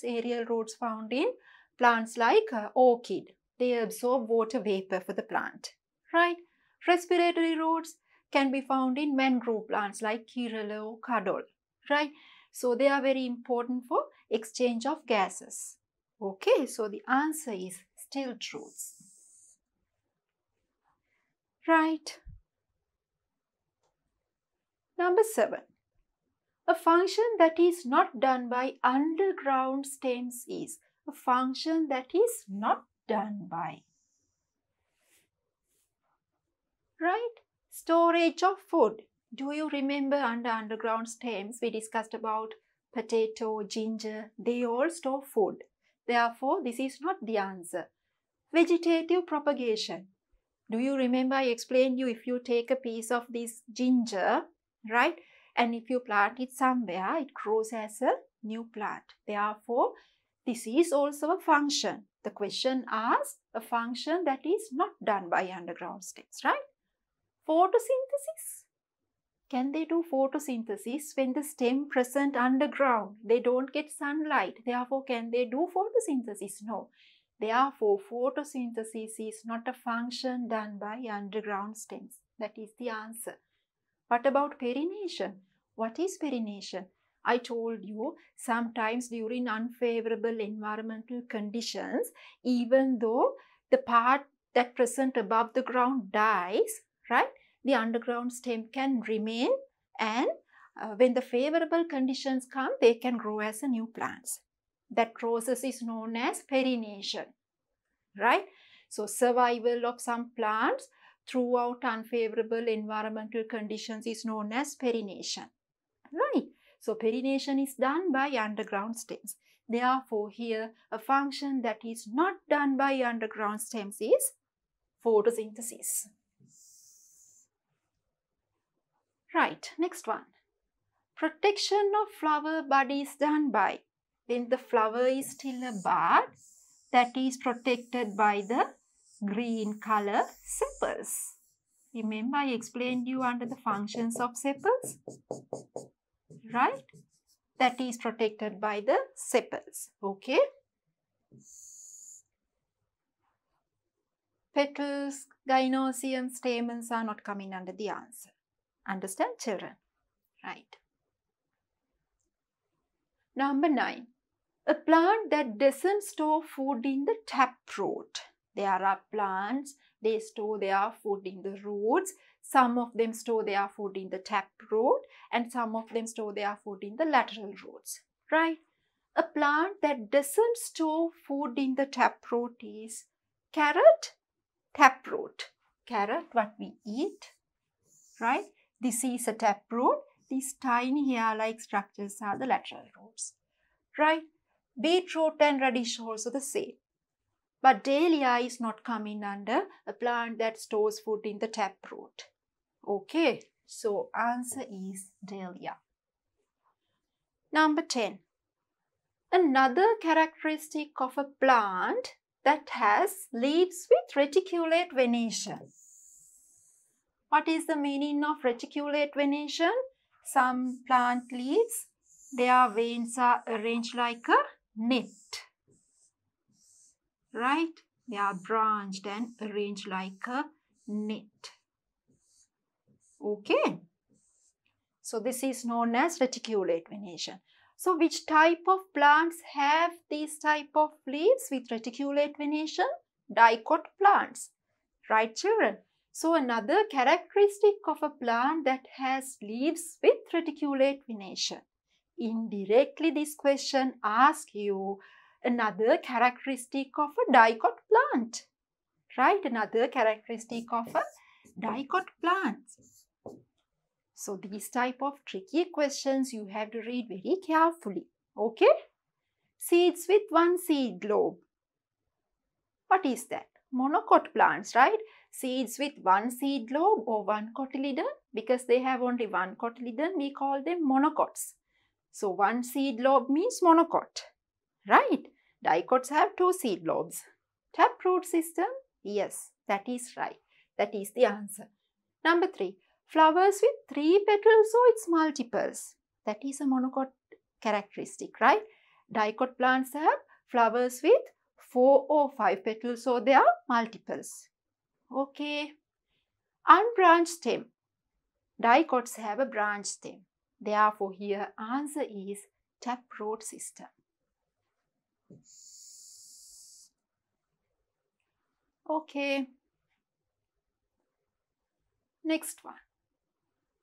roots found in plants like orchid. They absorb water vapor for the plant, right? Respiratory roots can be found in mangrove plants like Kirala or Kadol, right? So they are very important for exchange of gases. Okay, so the answer is stilt roots. Right. Number 7. A function that is not done by underground stems is a function that is not done by. Right? Storage of food. Do you remember under underground stems we discussed about potato, ginger, they all store food. Therefore, this is not the answer. Vegetative propagation. Do you remember I explained you if you take a piece of this ginger, right? And if you plant it somewhere, it grows as a new plant. Therefore, this is also a function. The question asks a function that is not done by underground stems, right? Photosynthesis. Can they do photosynthesis when the stem present underground? They don't get sunlight. Therefore, can they do photosynthesis? No. Therefore, photosynthesis is not a function done by underground stems. That is the answer. What about perennation? What is perennation? I told you sometimes during unfavorable environmental conditions, even though the part that present above the ground dies, right? The underground stem can remain, and when the favorable conditions come, they can grow as a new plants. That process is known as perennation, right? So survival of some plants throughout unfavorable environmental conditions is known as perennation, right? So perennation is done by underground stems. Therefore, here a function that is not done by underground stems is photosynthesis. Right, next one. Protection of flower bodies done by. When the flower is still a bud, that is protected by the green color sepals. Remember I explained you under the functions of sepals, right? That is protected by the sepals, okay? Petals, gynoecium, stamens are not coming under the answer. Understand, children? Right. Number 9. A plant that doesn't store food in the taproot. There are plants, they store their food in the roots. Some of them store their food in the taproot and some of them store their food in the lateral roots, right? A plant that doesn't store food in the taproot is carrot, taproot. Carrot, what we eat, right? This is a taproot. These tiny hair-like structures are the lateral roots, right? Beetroot and radish also the same. But dahlia is not coming under a plant that stores food in the taproot. Okay, so answer is dahlia. Number 10. Another characteristic of a plant that has leaves with reticulate venation. What is the meaning of reticulate venation? Some plant leaves, their veins are arranged like a net. Right? They are branched and arranged like a net. Okay. So this is known as reticulate venation. So which type of plants have these type of leaves with reticulate venation? Dicot plants. Right, children? So another characteristic of a plant that has leaves with reticulate venation. Indirectly, this question asks you another characteristic of a dicot plant. Right? Another characteristic of a dicot plant. So these type of tricky questions you have to read very carefully. Okay? Seeds with one seed globe. What is that? Monocot plants, right? Seeds with one seed globe or one cotyledon, because they have only one cotyledon, we call them monocots. So one seed lobe means monocot, right? Dicots have two seed lobes. Taproot system? Yes, that is right. That is the answer. Number 3, flowers with 3 petals or its multiples. That is a monocot characteristic, right? Dicot plants have flowers with 4 or 5 petals, so they are multiples. Okay. Unbranched stem. Dicots have a branched stem. Therefore, here answer is taproot system. Okay. Next one.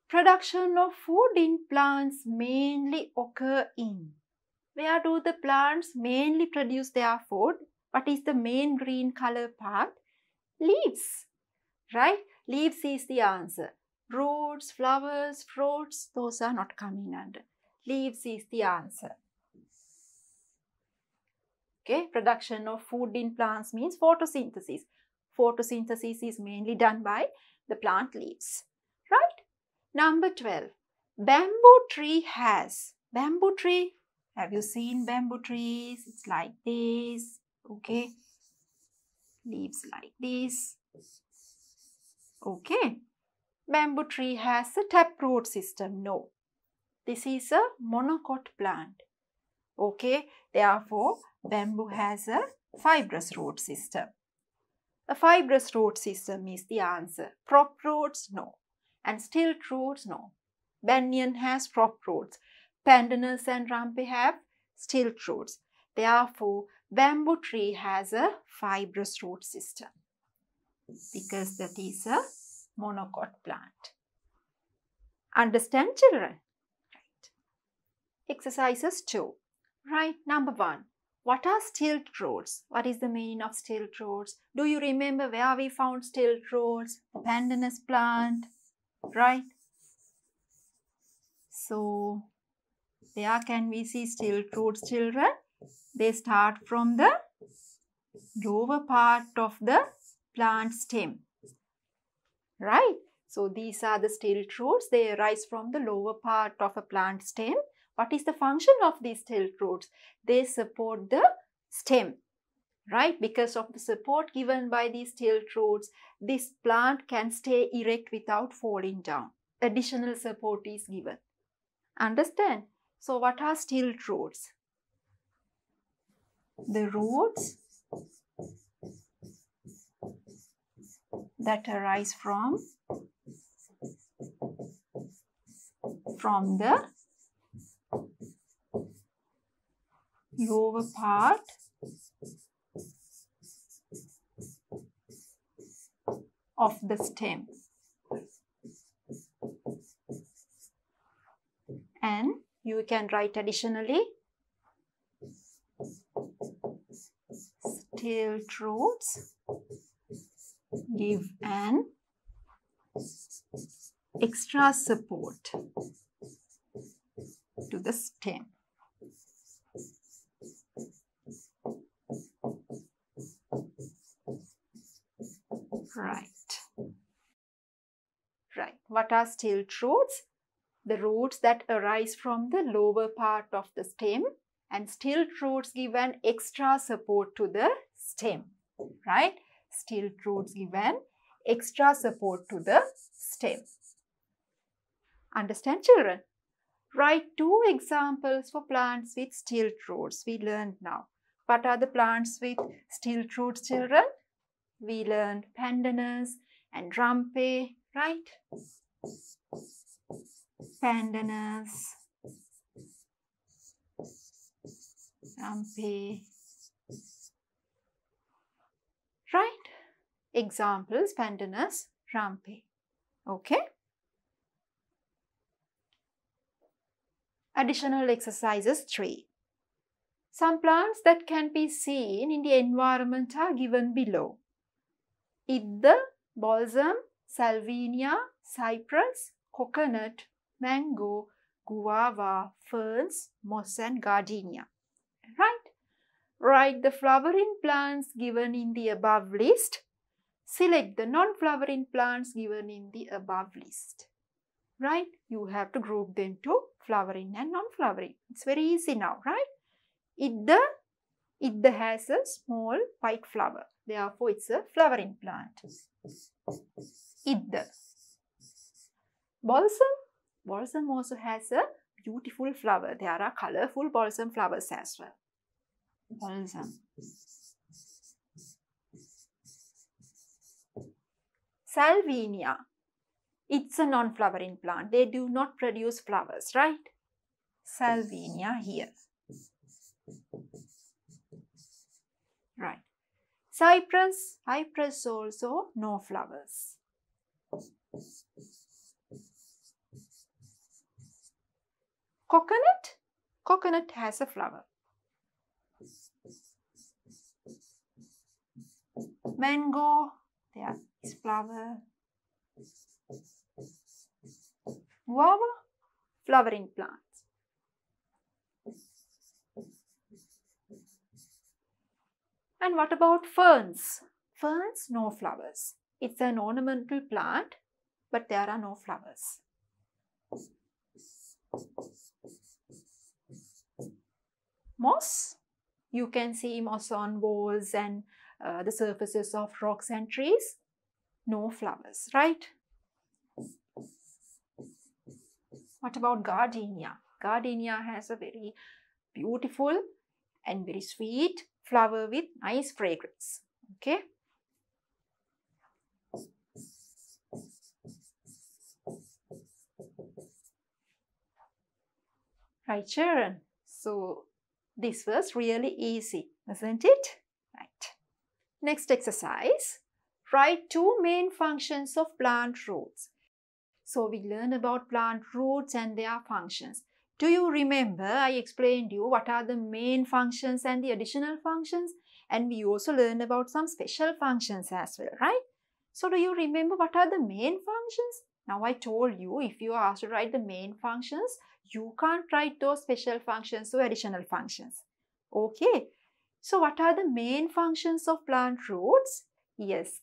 Production of food in plants mainly occur in. Where do the plants mainly produce their food? What is the main green color part? Leaves, right? Leaves is the answer. Roots, flowers, fruits, those are not coming under. Leaves is the answer. Okay, production of food in plants means photosynthesis. Photosynthesis is mainly done by the plant leaves, right? Number 12, bamboo tree has. Bamboo tree, have you seen bamboo trees? It's like this, okay? Leaves like this, okay? Bamboo tree has a taproot system. No, this is a monocot plant. Okay, therefore, bamboo has a fibrous root system. A fibrous root system is the answer. Prop roots, no. And stilt roots, no. Banyan has prop roots. Pandanus and Rampe have stilt roots. Therefore, bamboo tree has a fibrous root system because that is a monocot plant. Understand, children? Right. Exercises 2. Right, number 1. What are stilt roots? What is the meaning of stilt roots? Do you remember where we found stilt roots? The pandanus plant, right? So, there can we see stilt roots, children? They start from the lower part of the plant stem. Right? So these are the stilt roots. They arise from the lower part of a plant stem. What is the function of these stilt roots? They support the stem. Right? Because of the support given by these stilt roots, this plant can stay erect without falling down. Additional support is given. Understand? So what are stilt roots? The roots that arise from the lower part of the stem and you can write additionally stilt roots give an extra support to the stem. Right. Right. What are stilt roots? The roots that arise from the lower part of the stem, and stilt roots give an extra support to the stem. Right? Stilt roots give an extra support to the stem. Understand, children? Write 2 examples for plants with stilt roots. We learned now. What are the plants with stilt roots, children? We learned pandanus and rampe, right? Pandanus, rampe, right? Examples, pandanus, rampe, okay? Additional exercises 3. Some plants that can be seen in the environment are given below. Idda, balsam, salvinia, cypress, coconut, mango, guava, ferns, moss and gardenia. Right? Write the flowering plants given in the above list. Select the non-flowering plants given in the above list. Right? You have to group them to flowering and non-flowering. It's very easy now, right? Idda has a small white flower. Therefore, it's a flowering plant. Idda. Balsam. Balsam also has a beautiful flower. There are colorful balsam flowers as well. Balsam. Salvinia. It's a non-flowering plant. They do not produce flowers, right? Salvinia here. Right. Cypress. Cypress also no flowers. Coconut. Coconut has a flower. Mango. There is flower. Guava. Flowering plant. And what about ferns? Ferns, no flowers. It's an ornamental plant, but there are no flowers. Moss. You can see moss on walls and the surfaces of rocks and trees. No flowers, right? What about gardenia? Gardenia has a very beautiful and very sweet flower with nice fragrance, okay? Right, children. So, this was really easy, wasn't it? Right. Next exercise. Write 2 main functions of plant roots. So, we learn about plant roots and their functions. Do you remember I explained you what are the main functions and the additional functions, and we also learned about some special functions as well, right? So do you remember what are the main functions? Now I told you if you are asked to write the main functions, you can't write those special functions or additional functions. Okay, so what are the main functions of plant roots? Yes,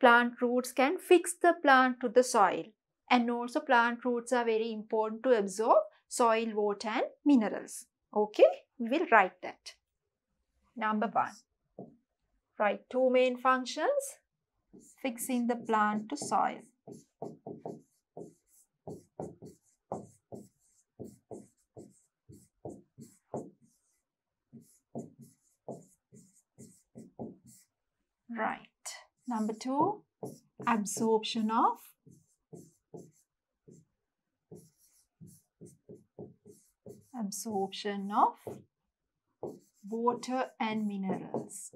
plant roots can fix the plant to the soil, and also plant roots are very important to absorb soil, water and minerals. Okay, we will write that. Number 1. Write 2 main functions. Fixing the plant to soil. Right. Number 2. Absorption of water and minerals.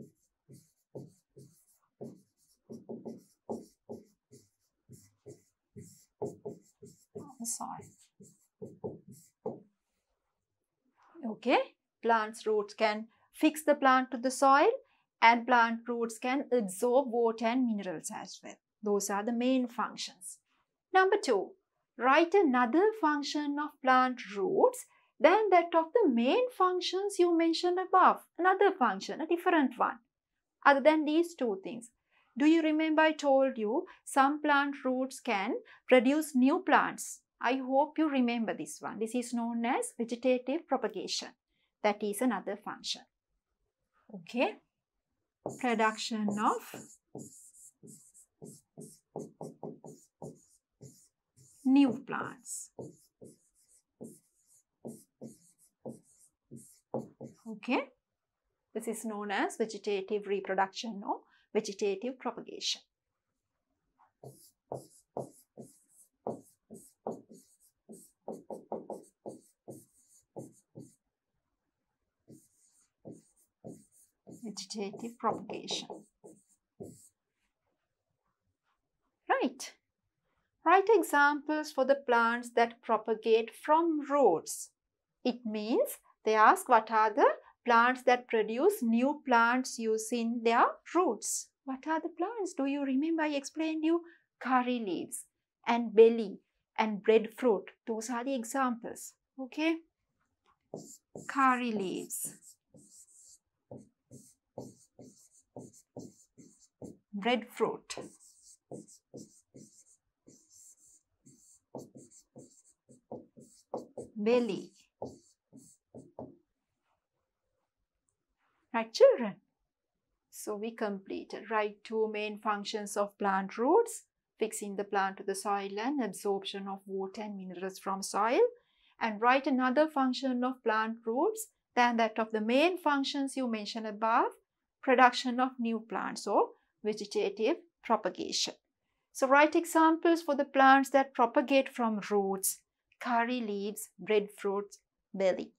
Okay, plants roots can fix the plant to the soil, and plant roots can absorb water and minerals as well. Those are the main functions. Number 2, write another function of plant roots than that of the main functions you mentioned above. Another function, a different one, other than these 2 things. Do you remember I told you some plant roots can produce new plants? I hope you remember this one. This is known as vegetative propagation. That is another function. Okay. Production of new plants. Okay, this is known as vegetative reproduction or vegetative propagation. Vegetative propagation. Right. Write examples for the plants that propagate from roots. It means they ask what are the plants that produce new plants using their roots. What are the plants? Do you remember I explained you curry leaves and belly and breadfruit? Those are the examples. Okay. Curry leaves, breadfruit, belly. Right, children? So we completed, right, two main functions of plant roots, fixing the plant to the soil and absorption of water and minerals from soil, and write another function of plant roots than that of the main functions you mentioned above, production of new plants or vegetative propagation. So write examples for the plants that propagate from roots, curry leaves, breadfruit, belly.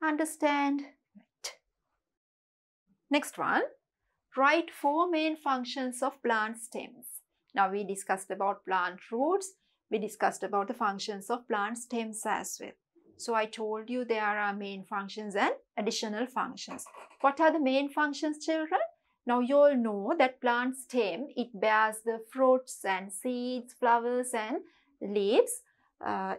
Understand? Next one, write four main functions of plant stems. Now we discussed about plant roots, we discussed about the functions of plant stems as well. So I told you there are main functions and additional functions. What are the main functions, children? Now you all know that plant stem, it bears the fruits and seeds, flowers and leaves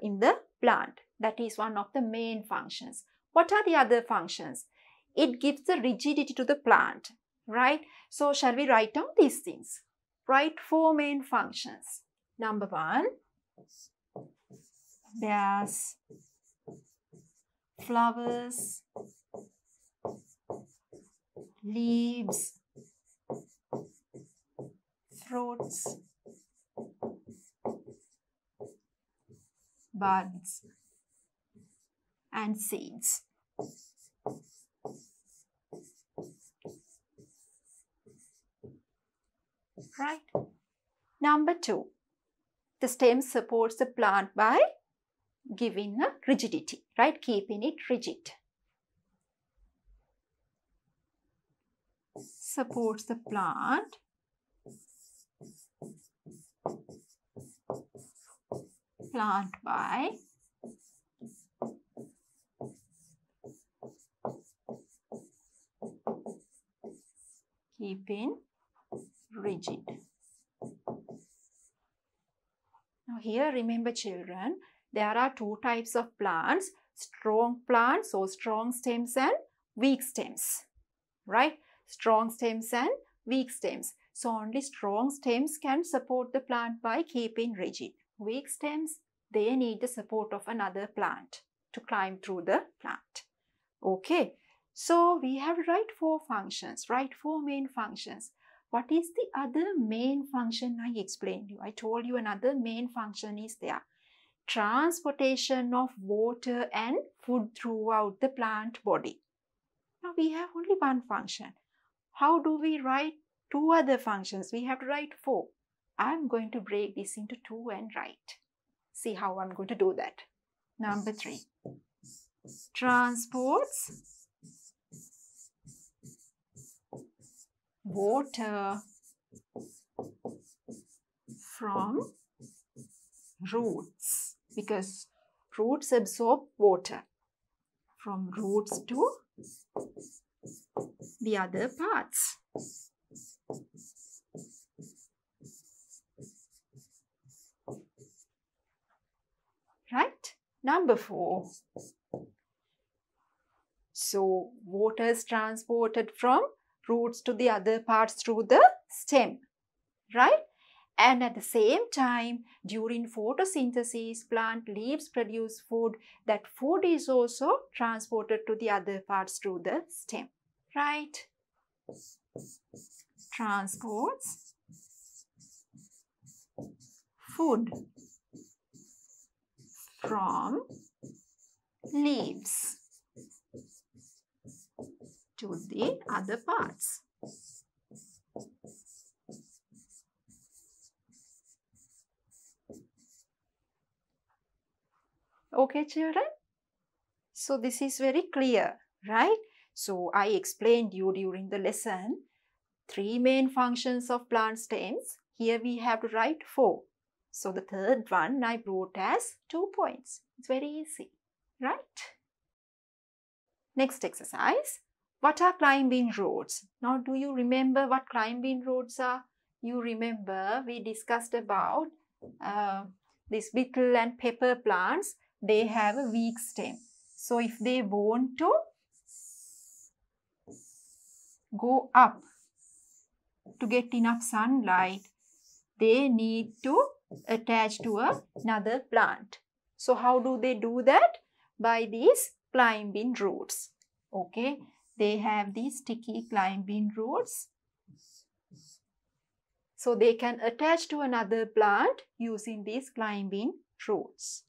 in the plant. That is one of the main functions. What are the other functions? It gives the rigidity to the plant, right? So shall we write down these things? Write four main functions. Number one, bears flowers, leaves, fruits, buds, and seeds. Right. Number two, the stem supports the plant by giving a rigidity, right? Keeping it rigid. Supports the plant by keeping rigid. Now here, remember children, there are two types of plants, strong plants or strong stems and weak stems, right? Strong stems and weak stems. So only strong stems can support the plant by keeping rigid. Weak stems, they need the support of another plant to climb through the plant. Okay, so we have write four functions, right? Four main functions. What is the other main function I explained you? I told you another main function is there. Transportation of water and food throughout the plant body. Now we have only one function. How do we write two other functions? We have to write four. I'm going to break this into two and write. See how I'm going to do that. Number three. Transports water from roots, because roots absorb water, from roots to the other parts. Right? Number four. So water is transported from roots to the other parts through the stem, right? And at the same time, during photosynthesis, plant leaves produce food. That food is also transported to the other parts through the stem, right? Transports food from leaves to the other parts. Okay, children? So this is very clear, right? So I explained you during the lesson three main functions of plant stems. Here we have to write four. So the third one I wrote as 2 points. It's very easy, right? Next exercise. What are climbing rods? Now, do you remember what climbing rods are? You remember we discussed about these beetle and pepper plants. They have a weak stem. So if they want to go up to get enough sunlight, they need to attach to another plant. So how do they do that? By these climbing roots. Okay, they have these sticky climbing roots. So they can attach to another plant using these climbing roots.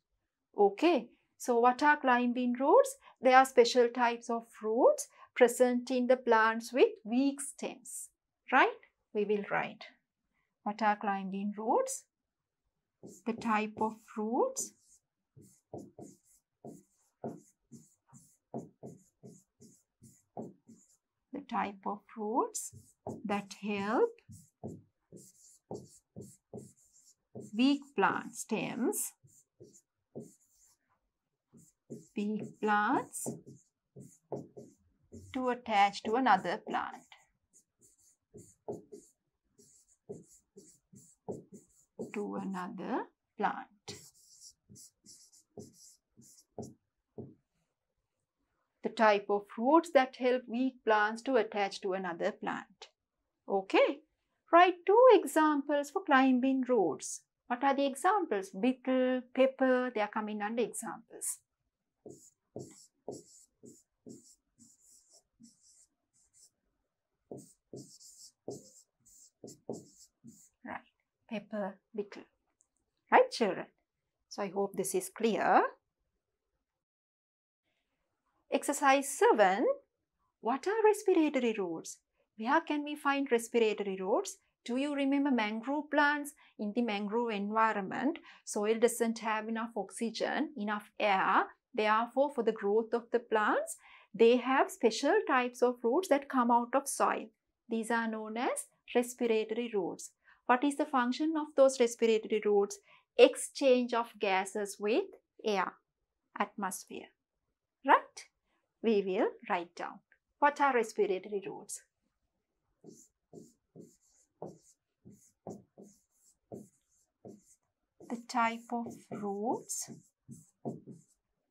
Okay, so what are climbing roots? They are special types of roots present in the plants with weak stems. Right? We will write. What are climbing roots? The type of roots that help weak plant stems, weak plants to attach to another plant. The type of roots that help weak plants to attach to another plant. Okay, write 2 examples for climbing roots. What are the examples? Beetle, pepper, they are coming under examples. Pepper, beetle. Right, children? So I hope this is clear. Exercise 7. What are respiratory roots? Where can we find respiratory roots? Do you remember mangrove plants? In the mangrove environment, soil doesn't have enough oxygen, enough air. Therefore, for the growth of the plants, they have special types of roots that come out of soil. These are known as respiratory roots. What is the function of those respiratory roots? Exchange of gases with air, atmosphere, right? We will write down. What are respiratory roots? The type of roots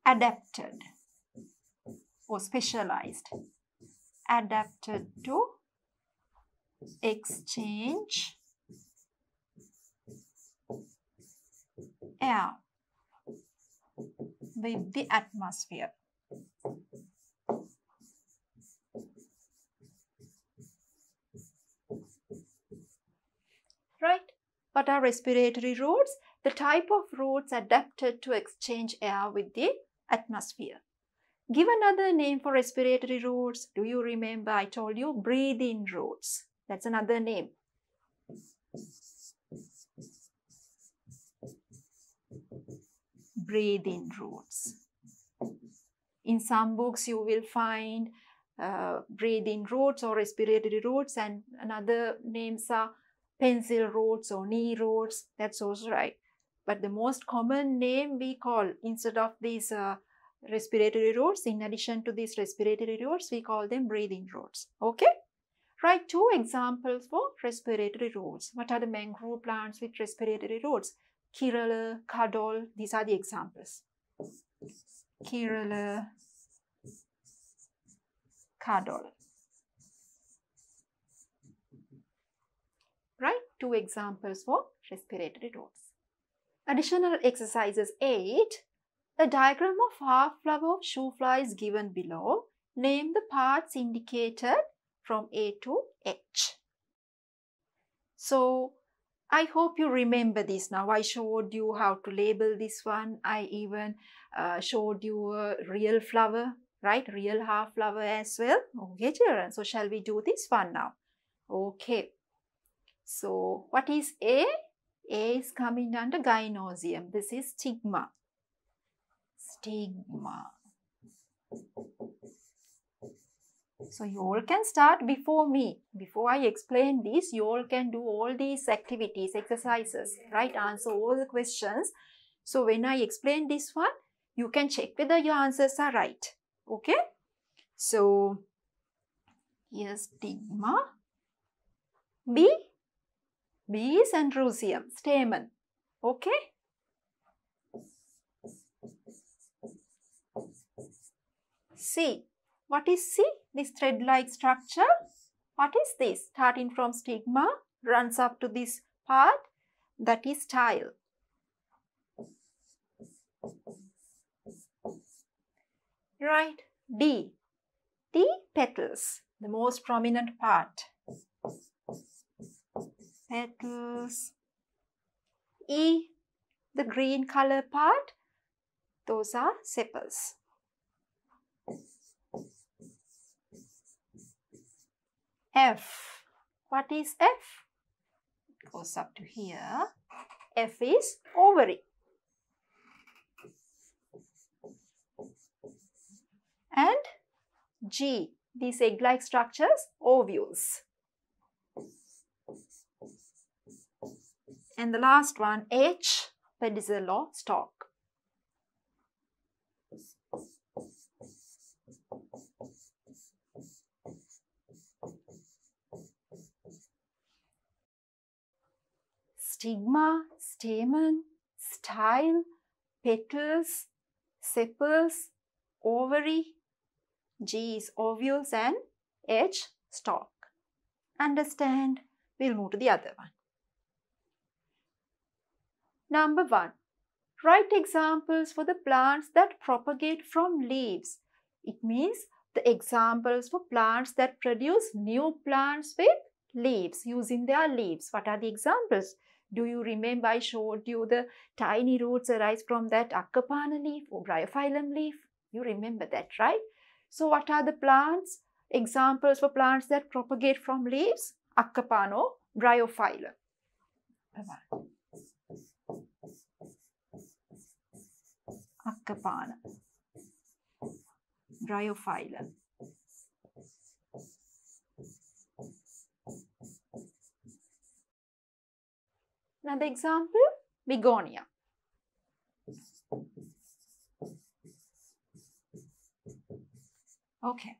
adapted or specialized, adapted to exchange air with the atmosphere. Right? What are respiratory roots? The type of roots adapted to exchange air with the atmosphere. Give another name for respiratory roots. Do you remember I told you breathing roots? That's another name. Breathing roots. In some books you will find breathing roots or respiratory roots, and another names are pencil roots or knee roots. That's also right. But the most common name we call, instead of these respiratory roots, in addition to these respiratory roots, we call them breathing roots. Okay? Write 2 examples for respiratory roots. What are the mangrove plants with respiratory roots? Kirala, Kadol, these are the examples. Kirala, Kadol. Right? 2 examples for respiratory roots. Additional exercises 8. A diagram of half flower of shoe fly is given below. Name the parts indicated from A to H. So, I hope you remember this now. I showed you how to label this one. I even showed you a real flower, right? Real half flower as well. Okay, children. So, shall we do this one now? Okay. So, what is A? A is coming under gynoecium. This is stigma. stigma. So you all can start before me. Before I explain this, you all can do all these activities, exercises, right? Answer all the questions. So when I explain this one, you can check whether your answers are right. Okay? So here stigma. B is androecium, stamen. Okay? C. What is C? This thread-like structure. What is this? Starting from stigma, runs up to this part. That is style. Right. D. D petals. The most prominent part. Petals. E. The green color part. Those are sepals. F. What is F? It goes up to here. F is ovary. And G, these egg-like structures, ovules. And the last one, H, pedicel or stalk. Stigma, stamen, style, petals, sepals, ovary, G is ovules and H stalk. Understand? We'll move to the other one. Number 1. Write examples for the plants that propagate from leaves. It means the examples for plants that produce new plants with leaves, using their leaves. What are the examples? Do you remember I showed you the tiny roots arise from that akkapana leaf or bryophyllum leaf? You remember that, right? So what are the plants? Examples for plants that propagate from leaves? Akkapana, bryophyllum. Akkapana, bryophyllum. Another example, begonia. Okay.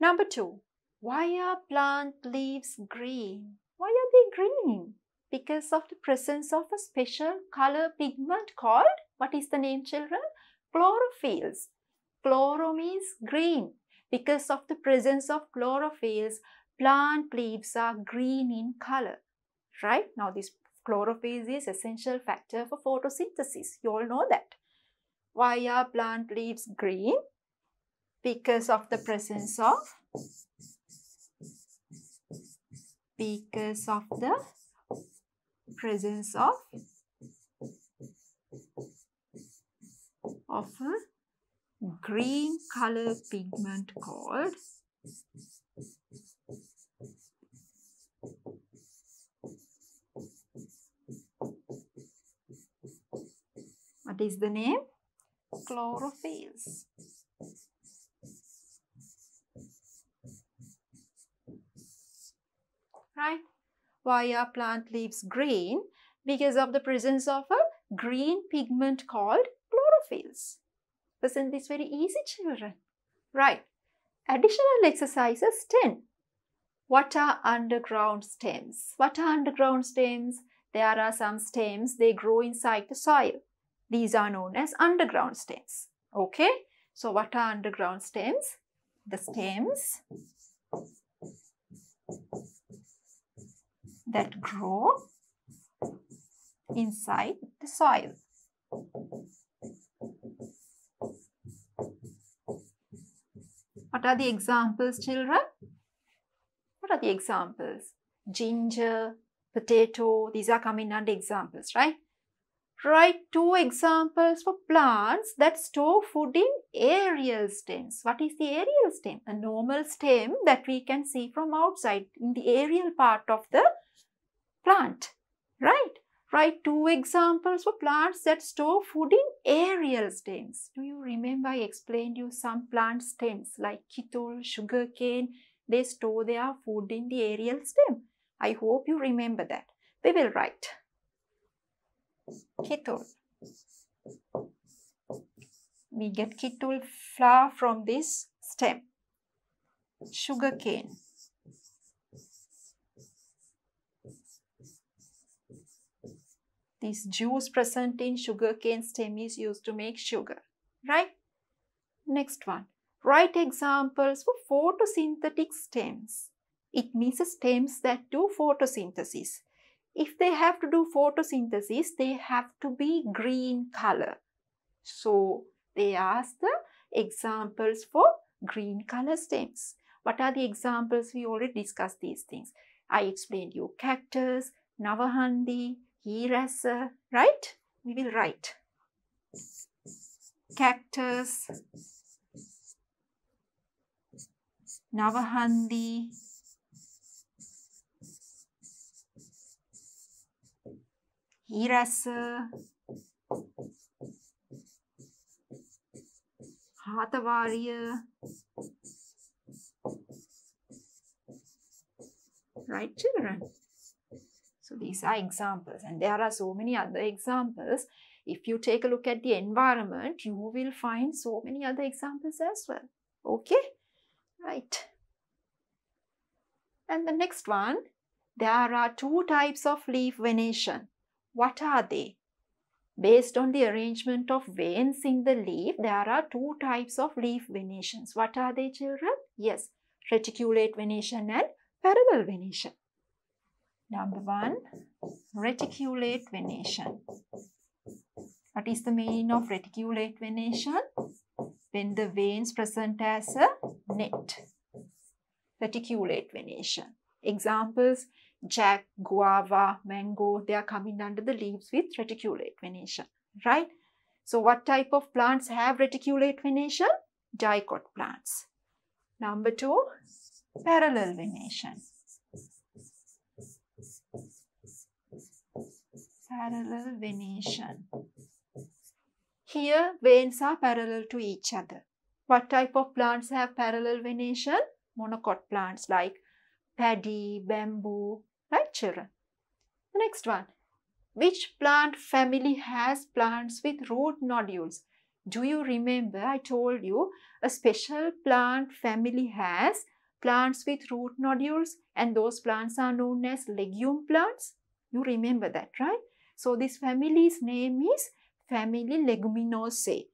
Number 2. Why are plant leaves green? Why are they green? Because of the presence of a special color pigment called, what is the name, children? Chlorophylls. Chloro means green. Because of the presence of chlorophylls, plant leaves are green in color. Right? Now this chlorophyll is an essential factor for photosynthesis. You all know that. Why are plant leaves green? Because of the presence of a green color pigment called is the name chlorophylls. Right? Why are plant leaves green? Because of the presence of a green pigment called chlorophylls. Wasn't this very easy, children? Right. Additional exercises 10. What are underground stems? What are underground stems? There are some stems, they grow inside the soil. These are known as underground stems. Okay, so what are underground stems? The stems that grow inside the soil. What are the examples, children? What are the examples? Ginger, potato, these are coming under examples, right? Write 2 examples for plants that store food in aerial stems. What is the aerial stem? A normal stem that we can see from outside in the aerial part of the plant. Right? Right, two examples for plants that store food in aerial stems. Do you remember I explained you some plant stems like kitol, sugarcane, they store their food in the aerial stem. I hope you remember that. We will write kitol. We get kitol flower from this stem. Sugarcane. This juice present in sugarcane stem is used to make sugar, right? Next one, write examples for photosynthetic stems. It means stems that do photosynthesis. If they have to do photosynthesis, they have to be green color. So they ask the examples for green color stems. What are the examples? We already discussed these things. I explained you cactus, navahandi, hirasa, right? We will write cactus, navahandi, hirasa, hatavaria, right children? So these are examples, and there are so many other examples. If you take a look at the environment, you will find so many other examples as well. Okay, right. And the next one, there are two types of leaf venation. What are they? Based on the arrangement of veins in the leaf, there are two types of leaf venations. What are they, children? Yes, reticulate venation and parallel venation. Number one, reticulate venation. What is the meaning of reticulate venation? When the veins present as a net. Reticulate venation. Examples, jack, guava, mango, they are coming under the leaves with reticulate venation, right? So what type of plants have reticulate venation? Dicot plants. Number two, parallel venation. Parallel venation. Here, veins are parallel to each other. What type of plants have parallel venation? Monocot plants like paddy, bamboo, right children? The next one, which plant family has plants with root nodules? Do you remember I told you a special plant family has plants with root nodules, and those plants are known as legume plants? You remember that, right? So this family's name is family Leguminosae,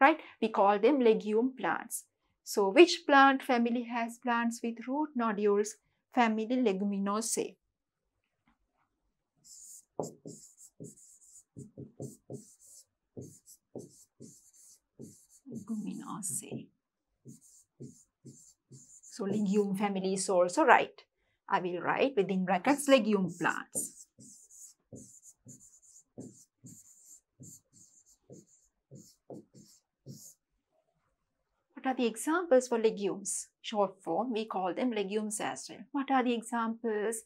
right? We call them legume plants. So which plant family has plants with root nodules? Family Leguminosae. Leguminosae. So legume family is also right. I will write within brackets legume plants. What are the examples for legumes? Short form, we call them legumes as well. What are the examples?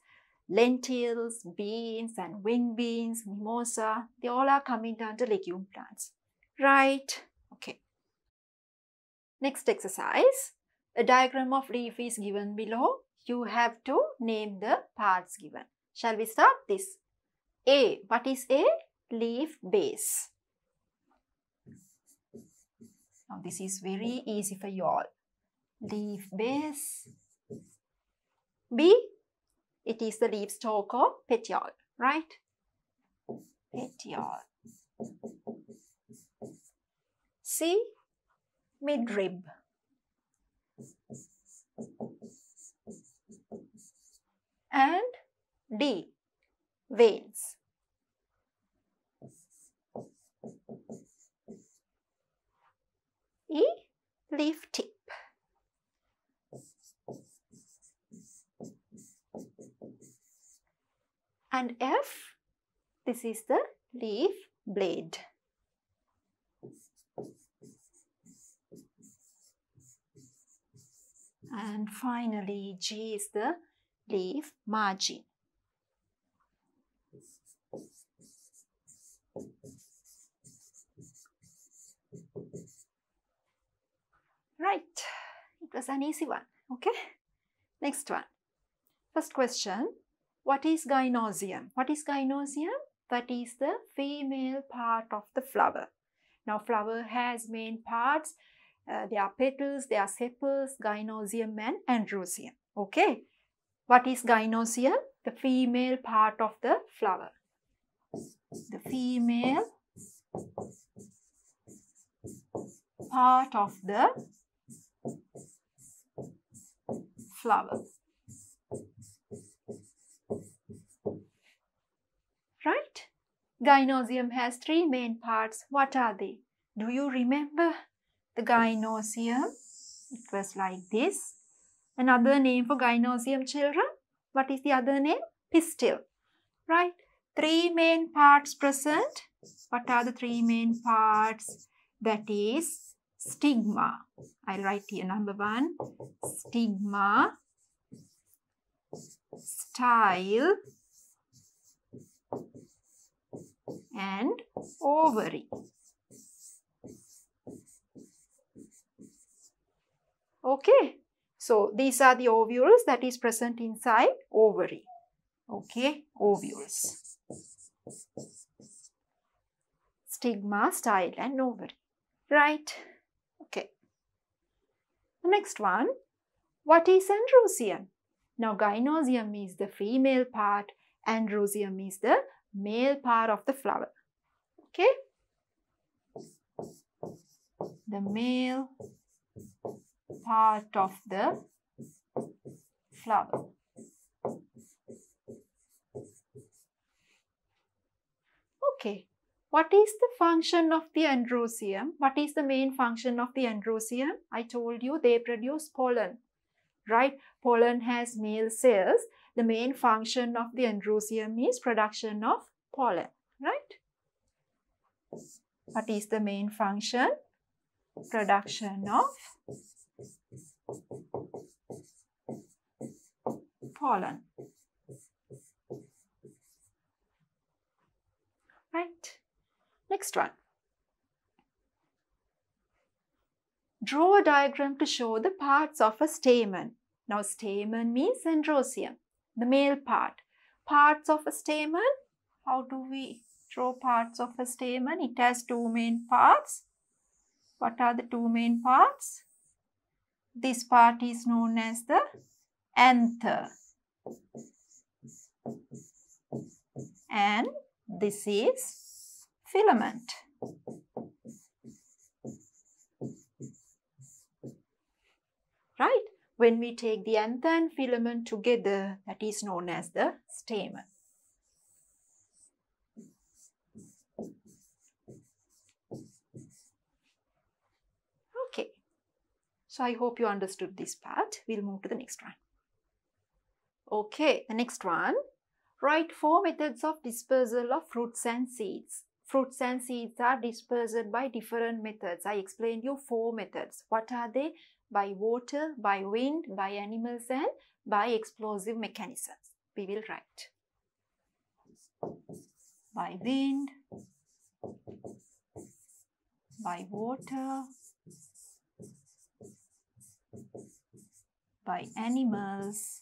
Lentils, beans, and wing beans, mimosa, they all are coming under legume plants. Right? Okay. Next exercise. A diagram of leaf is given below. You have to name the parts given. Shall we start this? A. What is A? Leaf base. Now this is very easy for you all. Leaf base. B. It is the leaf stalk or petiole, right? Petiole. C. Midrib. And D, veins. E, leaf tip. And F, this is the leaf blade. And finally, G is the leaf margin. is an easy one. Okay. Next one. First question. What is gynoecium? What is gynoecium? That is the female part of the flower. Now flower has main parts. They are petals, they are sepals, gynoecium and androecium. Okay. What is gynoecium? The female part of the flower. The female part of the flower. Right? Gynoecium has three main parts. What are they? Do you remember the gynoecium? It was like this. Another name for gynoecium, children. What is the other name? Pistil. Right? Three main parts present. What are the three main parts? That is stigma. I'll write here number one. Stigma. Style. And ovary. Okay. So these are the ovules that is present inside ovary. Okay. Ovules. Stigma, style and ovary. Right. Okay. The next one. What is androecium? Now gynoecium is the female part. Androecium is the male part of the flower. Okay. The male part of the flower. Okay. What is the function of the androecium? What is the main function of the androecium? I told you they produce pollen, right? Pollen has male cells. The main function of the androecium is production of pollen, right? What is the main function? Production of pollen. Right. Next one. Draw a diagram to show the parts of a stamen. Now stamen means androecium, the male part. Parts of a stamen, how do we draw parts of a stamen? It has two main parts. What are the two main parts? This part is known as the anther. And this is filament. Right? When we take the anther and filament together, that is known as the stamen. Okay. So I hope you understood this part. We'll move to the next one. Okay, the next one. Write four methods of dispersal of fruits and seeds. Fruits and seeds are dispersed by different methods. I explained you four methods. What are they? By water, by wind, by animals and by explosive mechanisms. We will write. By wind, by water, by animals,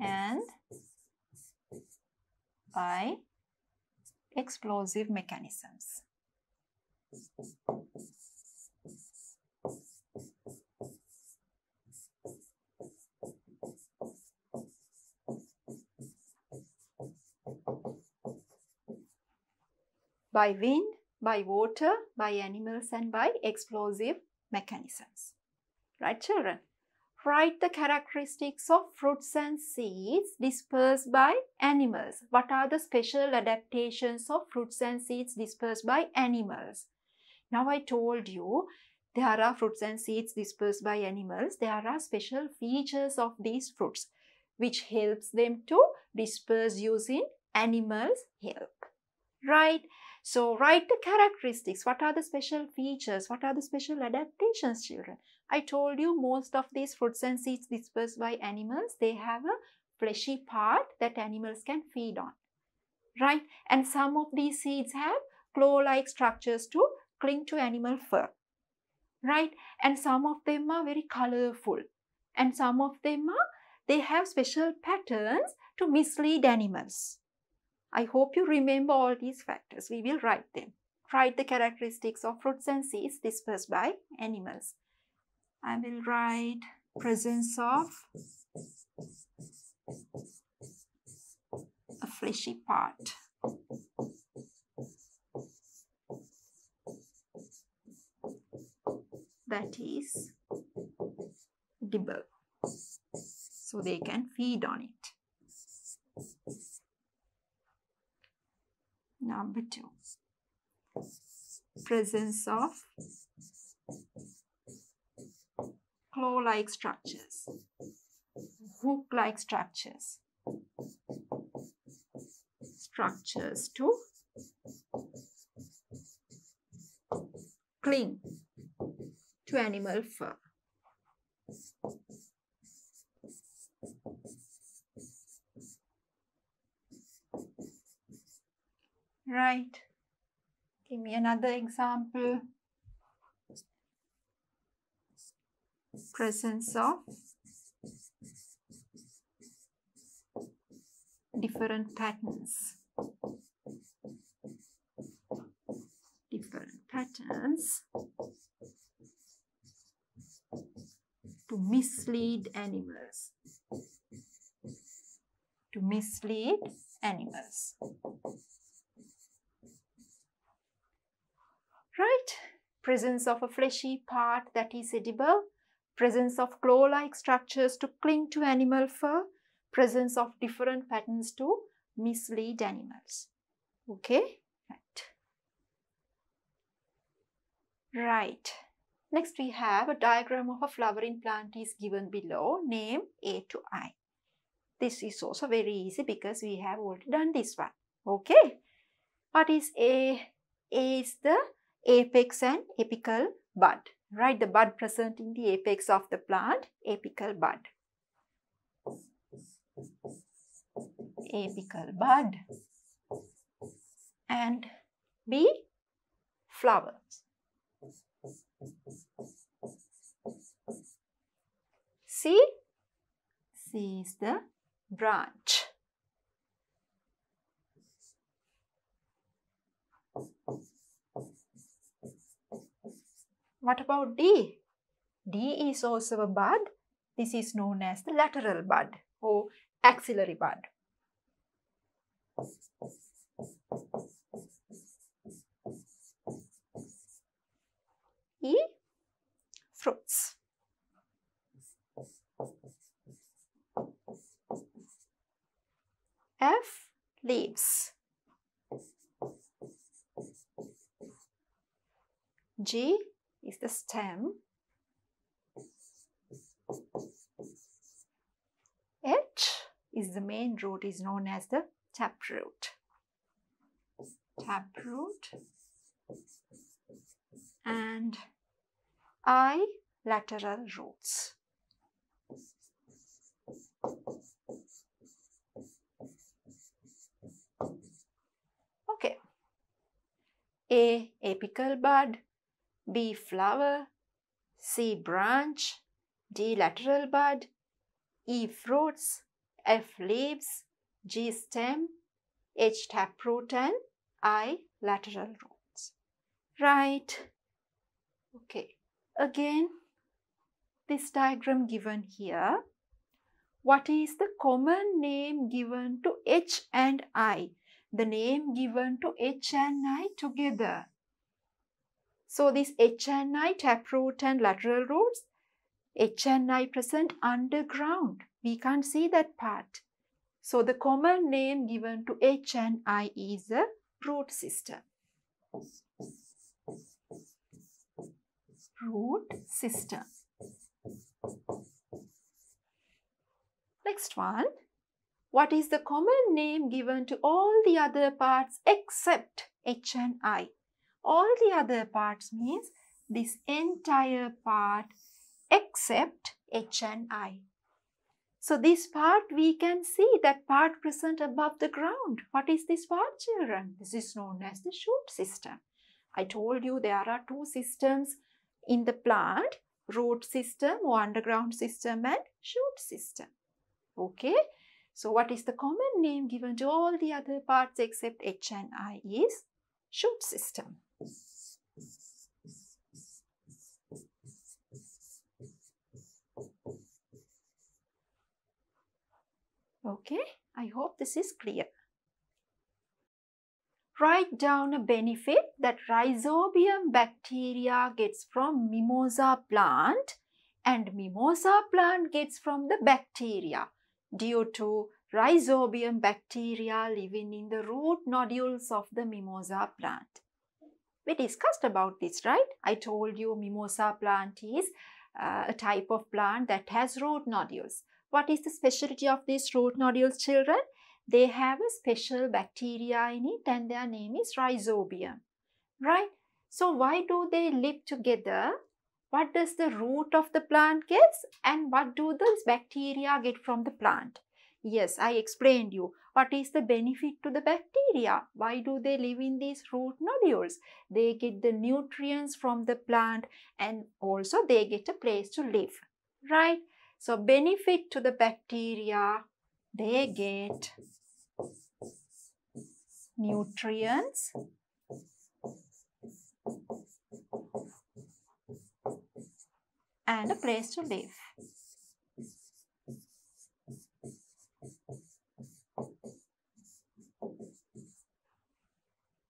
and by explosive mechanisms. By wind, by water, by animals and by explosive mechanisms. Right, children? Write the characteristics of fruits and seeds dispersed by animals. What are the special adaptations of fruits and seeds dispersed by animals? Now I told you there are fruits and seeds dispersed by animals. There are special features of these fruits which helps them to disperse using animals' help. Right? So write the characteristics. What are the special features? What are the special adaptations, children? I told you most of these fruits and seeds dispersed by animals, they have a fleshy part that animals can feed on, right? And some of these seeds have claw-like structures to cling to animal fur, right? And some of them are very colorful, and some of them are, they have special patterns to mislead animals. I hope you remember all these factors. We will write them. Write the characteristics of fruits and seeds dispersed by animals. I will write presence of a fleshy part. That is edible. So they can feed on it. Number two, presence of claw-like structures, hook-like structures, structures to cling to animal fur. Right. Give me another example. Presence of different patterns. Different patterns to mislead animals. To mislead animals. Right, presence of a fleshy part that is edible, presence of claw-like structures to cling to animal fur, presence of different patterns to mislead animals. Okay, right. Next we have a diagram of a flowering plant is given below, name A to I. This is also very easy because we have already done this one. Okay, what is A? A is the apex and apical bud, right? The bud present in the apex of the plant, apical bud. Apical bud. And B, flowers. C, C is the branch. What about D? D is also a bud. This is known as the lateral bud or axillary bud. E, fruits. F, leaves. G is the stem. H is the main root, is known as the taproot. Taproot. And I, lateral roots. Okay. A, apical bud. B, flower. C, branch. D, lateral bud. E, fruits. F, leaves. G, stem. H, taproot. And I, lateral roots. Right. Okay. Again, this diagram given here. What is the common name given to H and I? The name given to H and I together. So this H and I, taproot and lateral roots, H and I present underground. We can't see that part. So the common name given to H and I is the root system. Root system. Next one. What is the common name given to all the other parts except H and I? All the other parts means this entire part except H and I. So this part we can see, that part present above the ground. What is this part, children? This is known as the shoot system. I told you there are two systems, in the plant: root system or underground system and shoot system. Okay, so what is the common name given to all the other parts except H and I is shoot system. Okay, I hope this is clear. Write down a benefit that rhizobium bacteria gets from mimosa plant and mimosa plant gets from the bacteria due to rhizobium bacteria living in the root nodules of the mimosa plant. We discussed about this, right? I told you mimosa plant is a type of plant that has root nodules. What is the specialty of these root nodules, children? They have a special bacteria in it and their name is rhizobium, right? So why do they live together? What does the root of the plant get and what do those bacteria get from the plant? Yes, I explained you. What is the benefit to the bacteria? Why do they live in these root nodules? They get the nutrients from the plant and also they get a place to live, right? So benefit to the bacteria, they get nutrients and a place to live.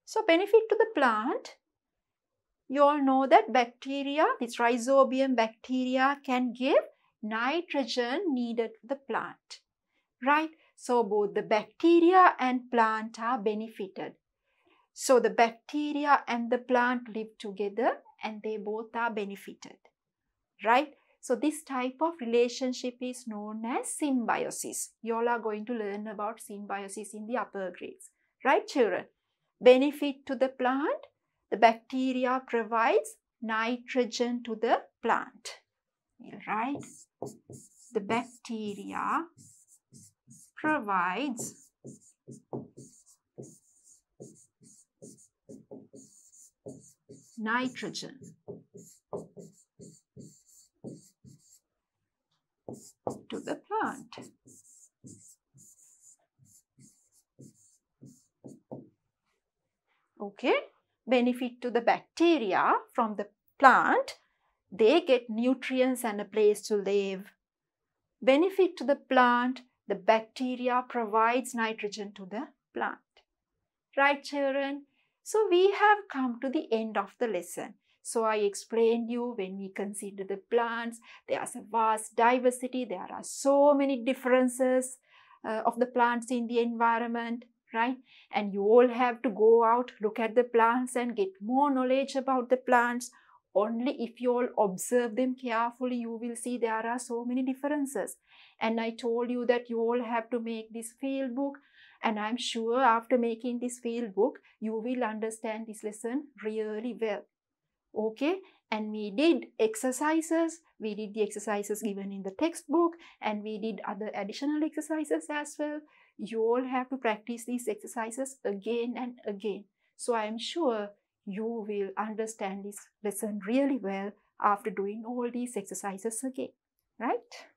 So benefit to the plant, you all know that bacteria, this rhizobium bacteria can give nitrogen needed for the plant, right? So both the bacteria and plant are benefited. So the bacteria and the plant live together and they both are benefited, right? So this type of relationship is known as symbiosis. You all are going to learn about symbiosis in the upper grades, right children? Benefit to the plant, the bacteria provides nitrogen to the plant, right? The bacteria provides nitrogen to the plant. Okay, benefit to the bacteria from the plant, they get nutrients and a place to live. Benefit to the plant, the bacteria provides nitrogen to the plant. Right children? So we have come to the end of the lesson. So I explained you when we consider the plants, there is a vast diversity, there are so many differences of the plants in the environment, right? And you all have to go out, look at the plants and get more knowledge about the plants. Only if you all observe them carefully, you will see there are so many differences. And I told you that you all have to make this field book. And I'm sure after making this field book, you will understand this lesson really well. Okay, and we did exercises. We did the exercises given in the textbook and we did other additional exercises as well. You all have to practice these exercises again and again. So I'm sure you will understand this lesson really well after doing all these exercises again, right?